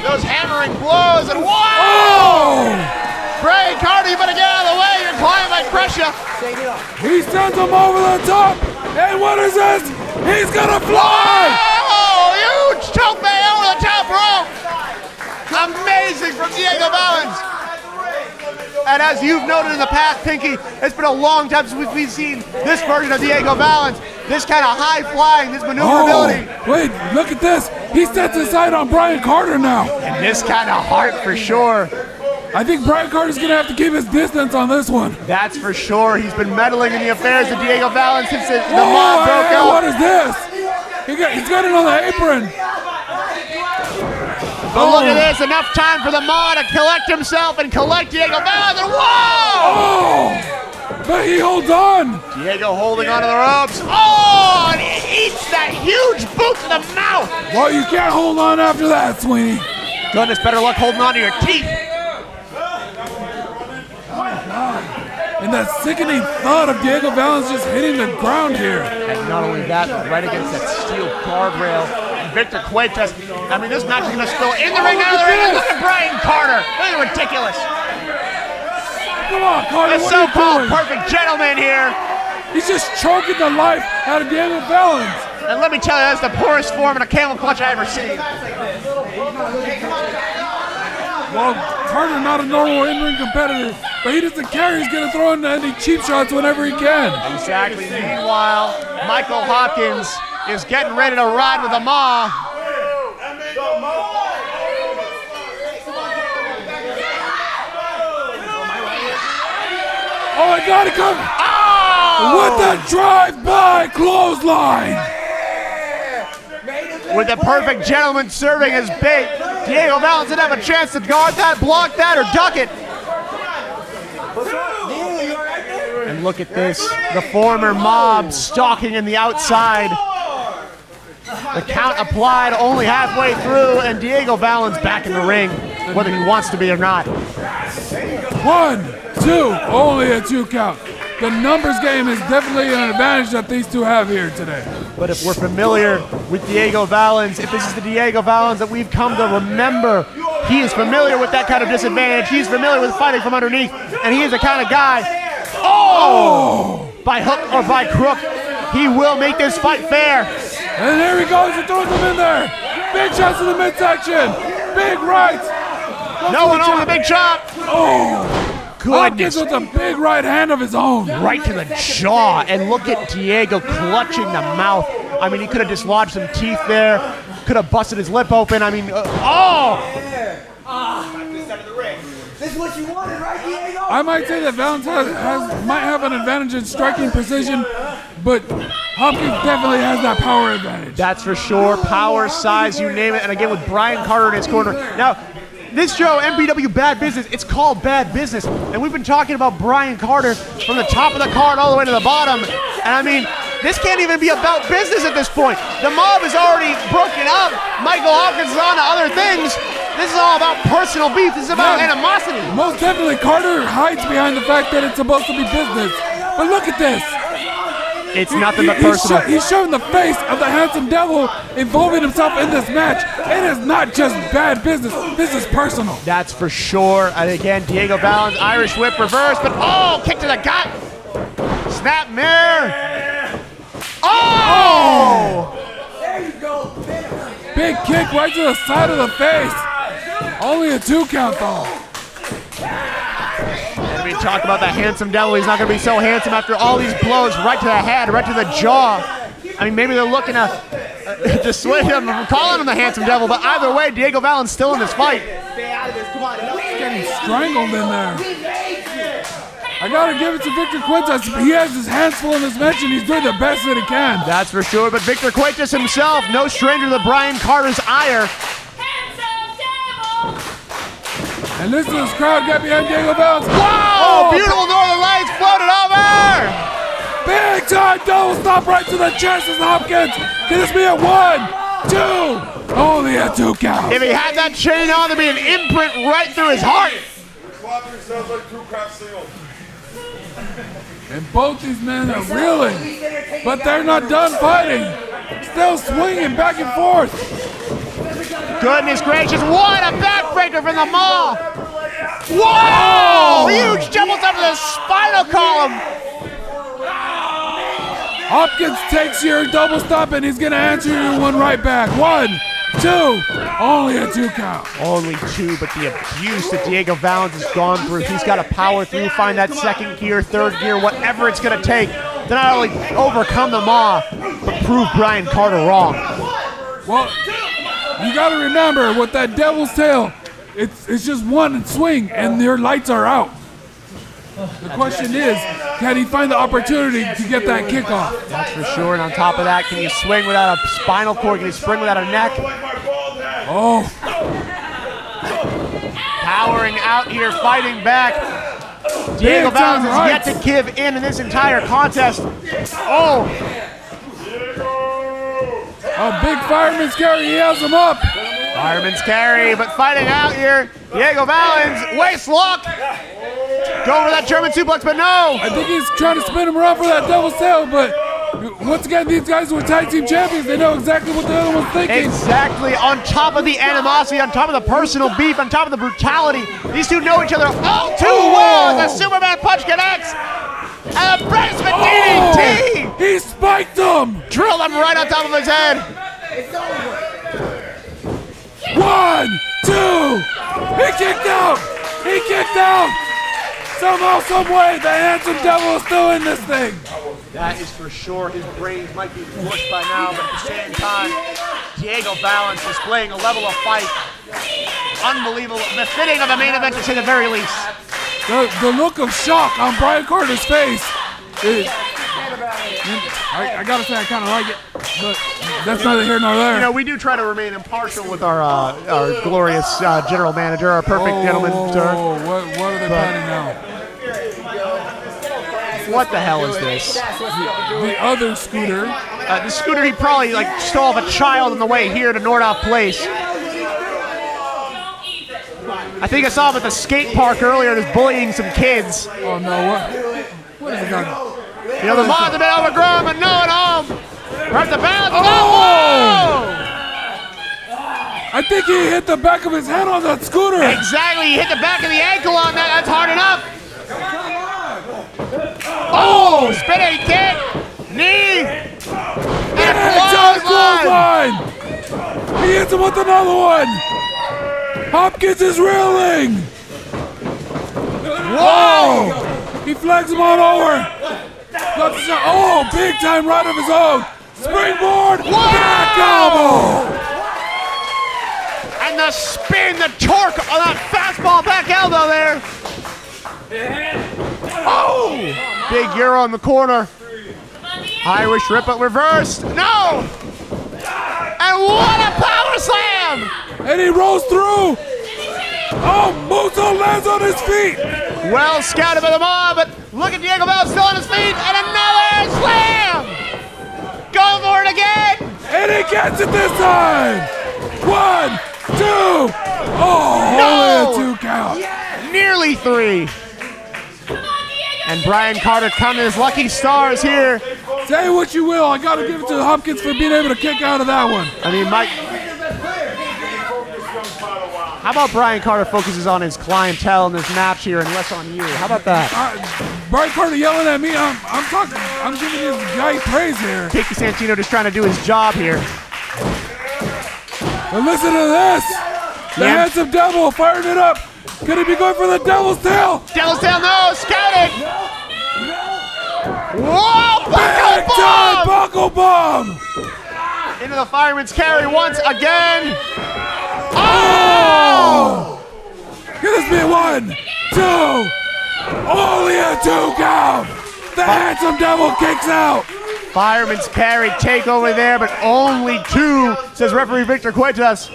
Those hammering blows, and whoa! Bray Carter, you better get out of the way. You're climbing by pressure. He sends him over the top, and what is this? He's gonna fly! Oh, huge tope over the top rope! Amazing from Diego Valens. And as you've noted in the past, Pinky, it's been a long time since we've seen this version of Diego Valens. This kind of high flying, this maneuverability. Oh, wait, look at this. He sets his sight on Brian Carter now. And this kind of heart for sure. I think Brian Carter's going to have to keep his distance on this one. That's for sure. He's been meddling in the affairs of Diego Valens since the mob broke hey, out. What is this? He got, he's got it on the apron. But oh. Look at this. Enough time for the mob to collect himself and collect Diego Valens. And whoa! Oh. But he holds on! Diego holding yeah. onto the ropes. Oh, and he eats that huge boot to the mouth! Well, you can't hold on after that, Sweeney. Goodness, better luck holding on to your teeth. Oh, my God. And that sickening thud of Diego Valens just hitting the ground here. And not only that, but right against that steel guardrail. Victor Quinn, I mean, this match is going to spill in the oh, ring, out of the ring. Look at Brian Carter. This is ridiculous. Come on, Carter, the so-called perfect gentleman here. He's just choking the life out of Diego Valens. And let me tell you, that's the poorest form in a camel clutch I ever seen. Well, Carter, not a normal in-ring competitor, but he doesn't care. He's going to throw in any cheap shots whenever he can. Exactly. Meanwhile, Michael Hopkins is getting ready to ride with the Maw. Oh, my God, it comes! Oh! With the drive-by clothesline! With the perfect gentleman serving as bait, Diego Valens didn't have a chance to guard that, block that, or duck it. And look at this, the former mob stalking in the outside. The count applied only halfway through, and Diego Valens back in the ring, whether he wants to be or not. One, two, only a two count. The numbers game is definitely an advantage that these two have here today. But if we're familiar with Diego Valens, if this is the Diego Valens that we've come to remember, he is familiar with that kind of disadvantage. He's familiar with fighting from underneath, and he is the kind of guy, oh, by hook or by crook, he will make this fight fair. And here he goes, he throws him in there. Big shots to the midsection, big rights. No one on the big chop. Oh. Goodness. Hopkins with a big right hand of his own. Right to the jaw, and look at Diego clutching the mouth. I mean, he could have dislodged some teeth there, could have busted his lip open. I mean, uh, oh! This is what you wanted, right, Diego? I might say that Valens has, has, might have an advantage in striking precision, but Hopkins definitely has that power advantage. That's for sure. Power, size, you name it. And again, with Brian Carter in his corner. Now, this show, M P W Bad Business, it's called Bad Business. And we've been talking about Brian Carter from the top of the card all the way to the bottom. And I mean, this can't even be about business at this point. The mob is already broken up. Michael Hopkins is on to other things. This is all about personal beef. This is about yeah, animosity. Most definitely, Carter hides behind the fact that it's supposed to be business. But look at this. It's nothing but personal. He's showing the face of the handsome devil involving himself in this match. It is not just bad business. This is personal. That's for sure. And again, Diego Valens, Irish whip reverse, but oh, kick to the gut. Snap mirror. Oh! There you go. Big kick right to the side of the face. Only a two count though. We talk about the handsome devil. He's not going to be so handsome after all these blows, right to the head, right to the jaw. I mean, maybe they're looking to uh, dissuade him from calling him the handsome devil, but either way, Diego Valens still in this fight. Stay out of this. Come on. He's getting strangled in there. I got to give it to Victor Quintas. He has his hands full in this match, and he's doing the best that he can. That's for sure, but Victor Quintas himself, no stranger to Brian Carter's ire. And listen to this crowd get behind Diego Valens. Wow! Oh, beautiful Northern Lights floated over! Big time double stop right to the chest of Hopkins. Can this be a one, two? Only a two count. If he had that chain on, there'd be an imprint right through his heart. Sounds like two crap singles. And both these men are reeling, but they're not done fighting. Still swinging back and forth. Goodness gracious, what a backbreaker from the mall! Whoa! Huge double up to the spinal column! Hopkins takes your double stop and he's gonna answer you one right back. One, two, only a two count. Only two, but the abuse that Diego Valens has gone through, he's gotta power through, find that second gear, third gear, whatever it's gonna take to not only overcome the mall, but prove Brian Carter wrong. Well, you gotta remember, with that devil's tail, it's it's just one swing and your lights are out. The question is, can he find the opportunity to get that kick off? That's for sure, and on top of that, can he swing without a spinal cord? Can he swing without a neck? Oh. Powering out here, fighting back. Diego Valens has yet to give in in this entire contest. Oh. A big fireman's carry, he has him up. Fireman's carry, but fighting out here, Diego Valens, waist lock. Going for that German suplex, but no. I think he's trying to spin him around for that devil's tail, but once again, these guys were tag team champions. They know exactly what the other one's thinking. Exactly, on top of the animosity, on top of the personal beef, on top of the brutality, these two know each other all too well. The Superman punch connects. And a Brisbane oh, D D T! He spiked him! Drilled him right on top of his head! It's over. One, two! He kicked out! He kicked out! Somehow, someway, the handsome devil is still in this thing! That is for sure. His brains might be washed by now, but at the same time, Diego Valens displaying a level of fight. Unbelievable. Befitting of a main event, to say the very least. The, the look of shock on Brian Carter's face. It, I, I gotta say, I kind of like it, but that's neither here nor there. You know, we do try to remain impartial with our uh, our glorious uh, general manager, our perfect oh, gentleman. Oh, what, what are they planning now? What the hell is this? The, the other scooter. Uh, the scooter he probably like stole off a child on the way here to Nordoff Place. I think I saw him at the skate park earlier just bullying some kids. Oh no, what? What is he going on? You know, the mods have been overgrown, but no at home. Right the balance, oh! I think he hit the back of his head on that scooter. Exactly, he hit the back of the ankle on that, that's hard enough. Oh, spinning kick, knee, and a clothesline. He hits him with another one. Hopkins is reeling! Whoa! He flags him on over! Oh, big time right of his own! Springboard! Whoa! Back elbow! And the spin, the torque on that fastball back elbow there! Oh! Big Euro in the corner. Irish rip it reversed. No! And what a power slam! And he rolls through. Oh, Muto lands on his feet. Well scouted by the mob, but look at Diego Valens still on his feet, and another slam! Go for it again! And he gets it this time! One, two! Oh, only no! a two count. Yes. Nearly three. And Brian Carter counted his lucky stars here. Say what you will, I gotta give it to Hopkins for being able to kick out of that one. I mean, Mike. How about Brian Carter focuses on his clientele in this match here and less on you? How about that? Uh, Brian Carter yelling at me. I'm, I'm talking. I'm giving this guy praise here. Pinky Santino just trying to do his job here. And listen to this. The yeah. handsome devil fired it up. Could he be going for the devil's tail? Devil's tail, no, scouted! No, no, no. Whoa, buckle bomb! Buckle bomb! Into the fireman's carry once again. Oh! Could this be one, two, only a two count. The handsome devil kicks out. Fireman's carry takeover there, but only two, says referee Victor Cuentas.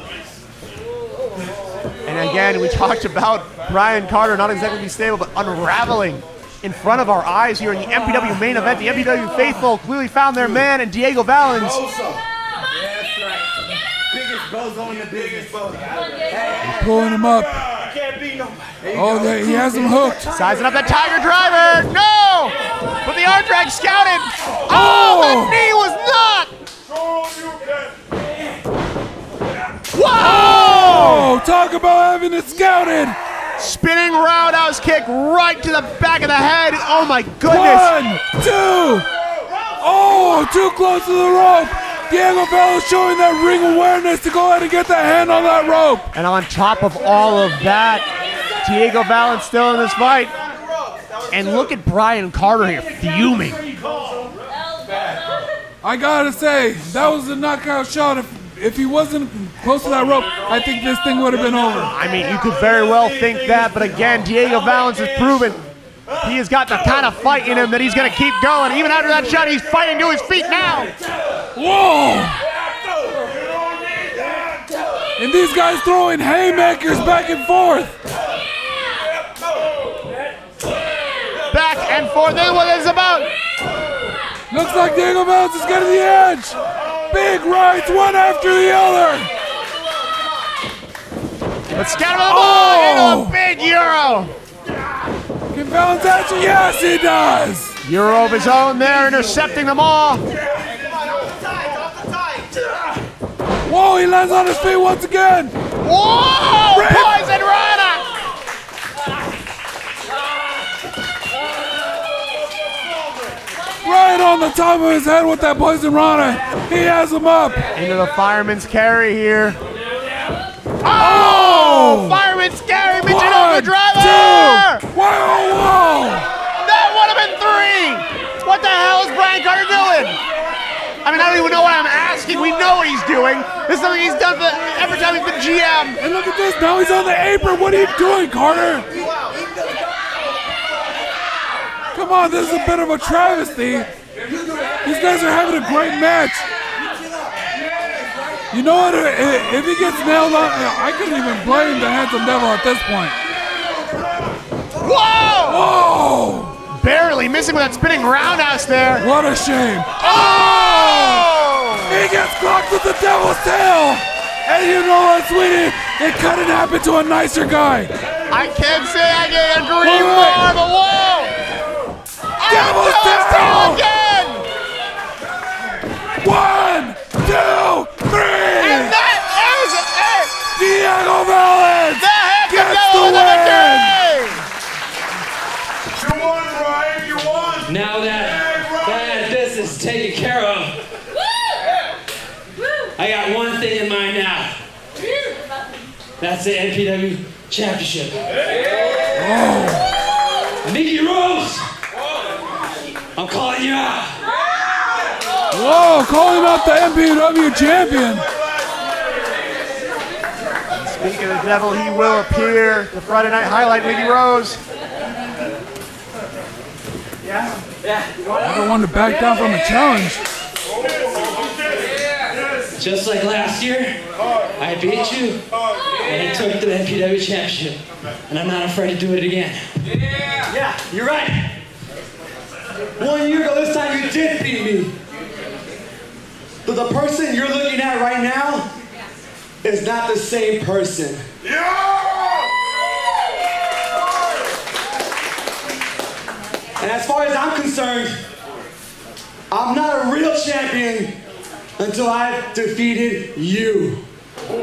And again, we talked about Brian Carter not exactly stable, but unraveling in front of our eyes here in the M P W main event. The M P W faithful clearly found their man in Diego Valens. He's pulling him up. Oh, there, he has him hooked. Sizing up that Tiger Driver. No! But the arm drag scouted. Oh, that knee was not. Whoa! Oh, talk about having it scouted. Spinning roundhouse kick right to the back of the head. Oh my goodness. One, two. Oh, too close to the rope. Diego Valens showing that ring awareness to go ahead and get the hand on that rope. And on top of all of that, Diego Valens still in this fight. And look at Brian Carter here fuming. I gotta say, that was a knockout shot. If If he wasn't close to that rope, I think this thing would have been over. I mean, you could very well think that, but again, Diego Valens has proven he has got the kind of fight in him that he's going to keep going. Even after that shot, he's fighting to his feet now. Whoa! And these guys throwing haymakers back and forth. Back and forth, that's what it's about. Looks like Diego Valens is getting the edge. Big rights, one after the other. Let's get him on the ball. Oh. A big Euro. Can Valens answer? Yes, he does. Euro of his own there, intercepting them all. Whoa, he lands on his feet once again. Whoa, Rip. Poison Rana. Right on the top of his head with that Poison Rana. He has him up. Into the fireman's carry here. Oh! Oh! Fireman's carry, midget over driver! Two. Whoa, whoa! That would have been three! What the hell is Brian Carter doing? I mean, I don't even know what I'm asking. We know what he's doing. This is something he's done for every time he's been G M. And look at this, now he's on the apron. What are you doing, Carter? Come on, this is a bit of a travesty. These guys are having a great match. You know what? If he gets nailed on, I couldn't even blame the handsome devil at this point. Whoa! Whoa! Barely missing with that spinning roundhouse there. What a shame. Oh! He gets clocked with the devil's tail. And you know what, sweetie? It couldn't happen to a nicer guy. I can't say I can agree more, right. but whoa! Devil's tail again! One, two, three! And that is it! Diego Valens gets the win! You won, Brian, you won! Now that bad business is taken care of, I got one thing in mind now. That's the N P W Championship. Oh. Miggy Rose! I'm calling you out! Whoa, calling out the M P W champion. Speaking of the devil, he will appear. The Friday night highlight, Miggy Rose. Yeah. Never one to back down from a challenge. Just like last year, I beat you, and I took the M P W championship, and I'm not afraid to do it again. Yeah, you're right. One year ago, this time you did beat me. But the person you're looking at right now is not the same person. Yeah! And as far as I'm concerned, I'm not a real champion until I've defeated you. Whoa,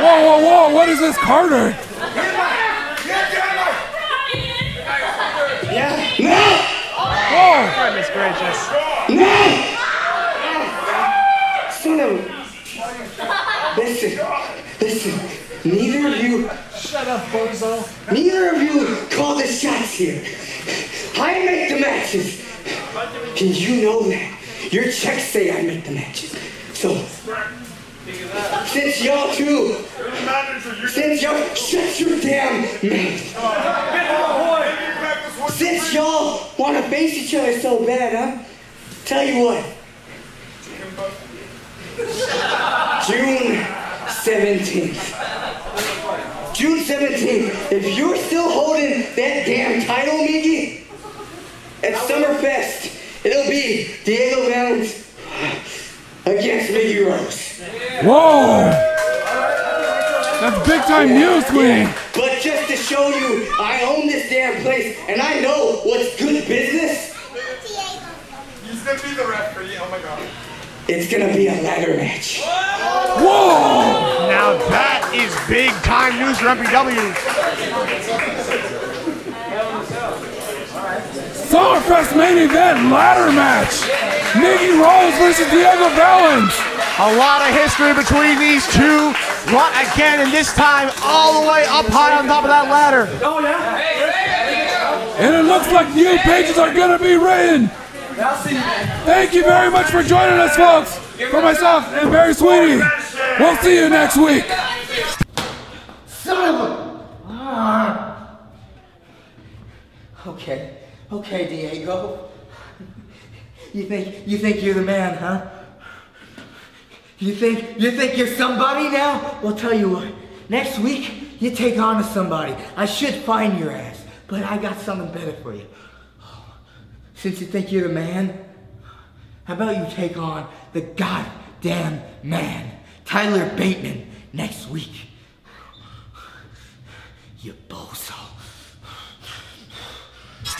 whoa, whoa, what is this, Carter? Yeah? No! Oh! Goodness gracious. No! So, listen, listen. Neither of you... Shut up, Bozo. Neither of you call the shots here. I make the matches. And you know that. Your checks say I make the matches. So, since y'all two... Since y'all... Shut your damn mouth. Since y'all want to face each other so bad, huh? Tell you what. June seventeenth. June seventeenth, if you're still holding that damn title, Miggy, at Summerfest, it'll be Diego Valens against Miggy Rose. Whoa! That's big time news, Queen! But just to show you, I own this damn place, and I know what's good business. You should be the referee, oh my god. It's gonna be a ladder match. Whoa! Now that is big time news for M P W. Summerfest main event ladder match. Miggy Rose versus Diego Valens. A lot of history between these two. What again, and this time all the way up high on top of that ladder. Oh yeah. And it looks like new pages are gonna be written. Thank you very much for joining us, folks. For myself and Barry Sweeney, we'll see you next week. Son of a... Okay, okay, Diego. You think you think you're the man, huh? You think, you think you're somebody now? Well, tell you what, next week, you take on to somebody. I should find your ass, but I got something better for you. Since you think you're the man, how about you take on the goddamn man, Tyler Bateman, next week? You bozo.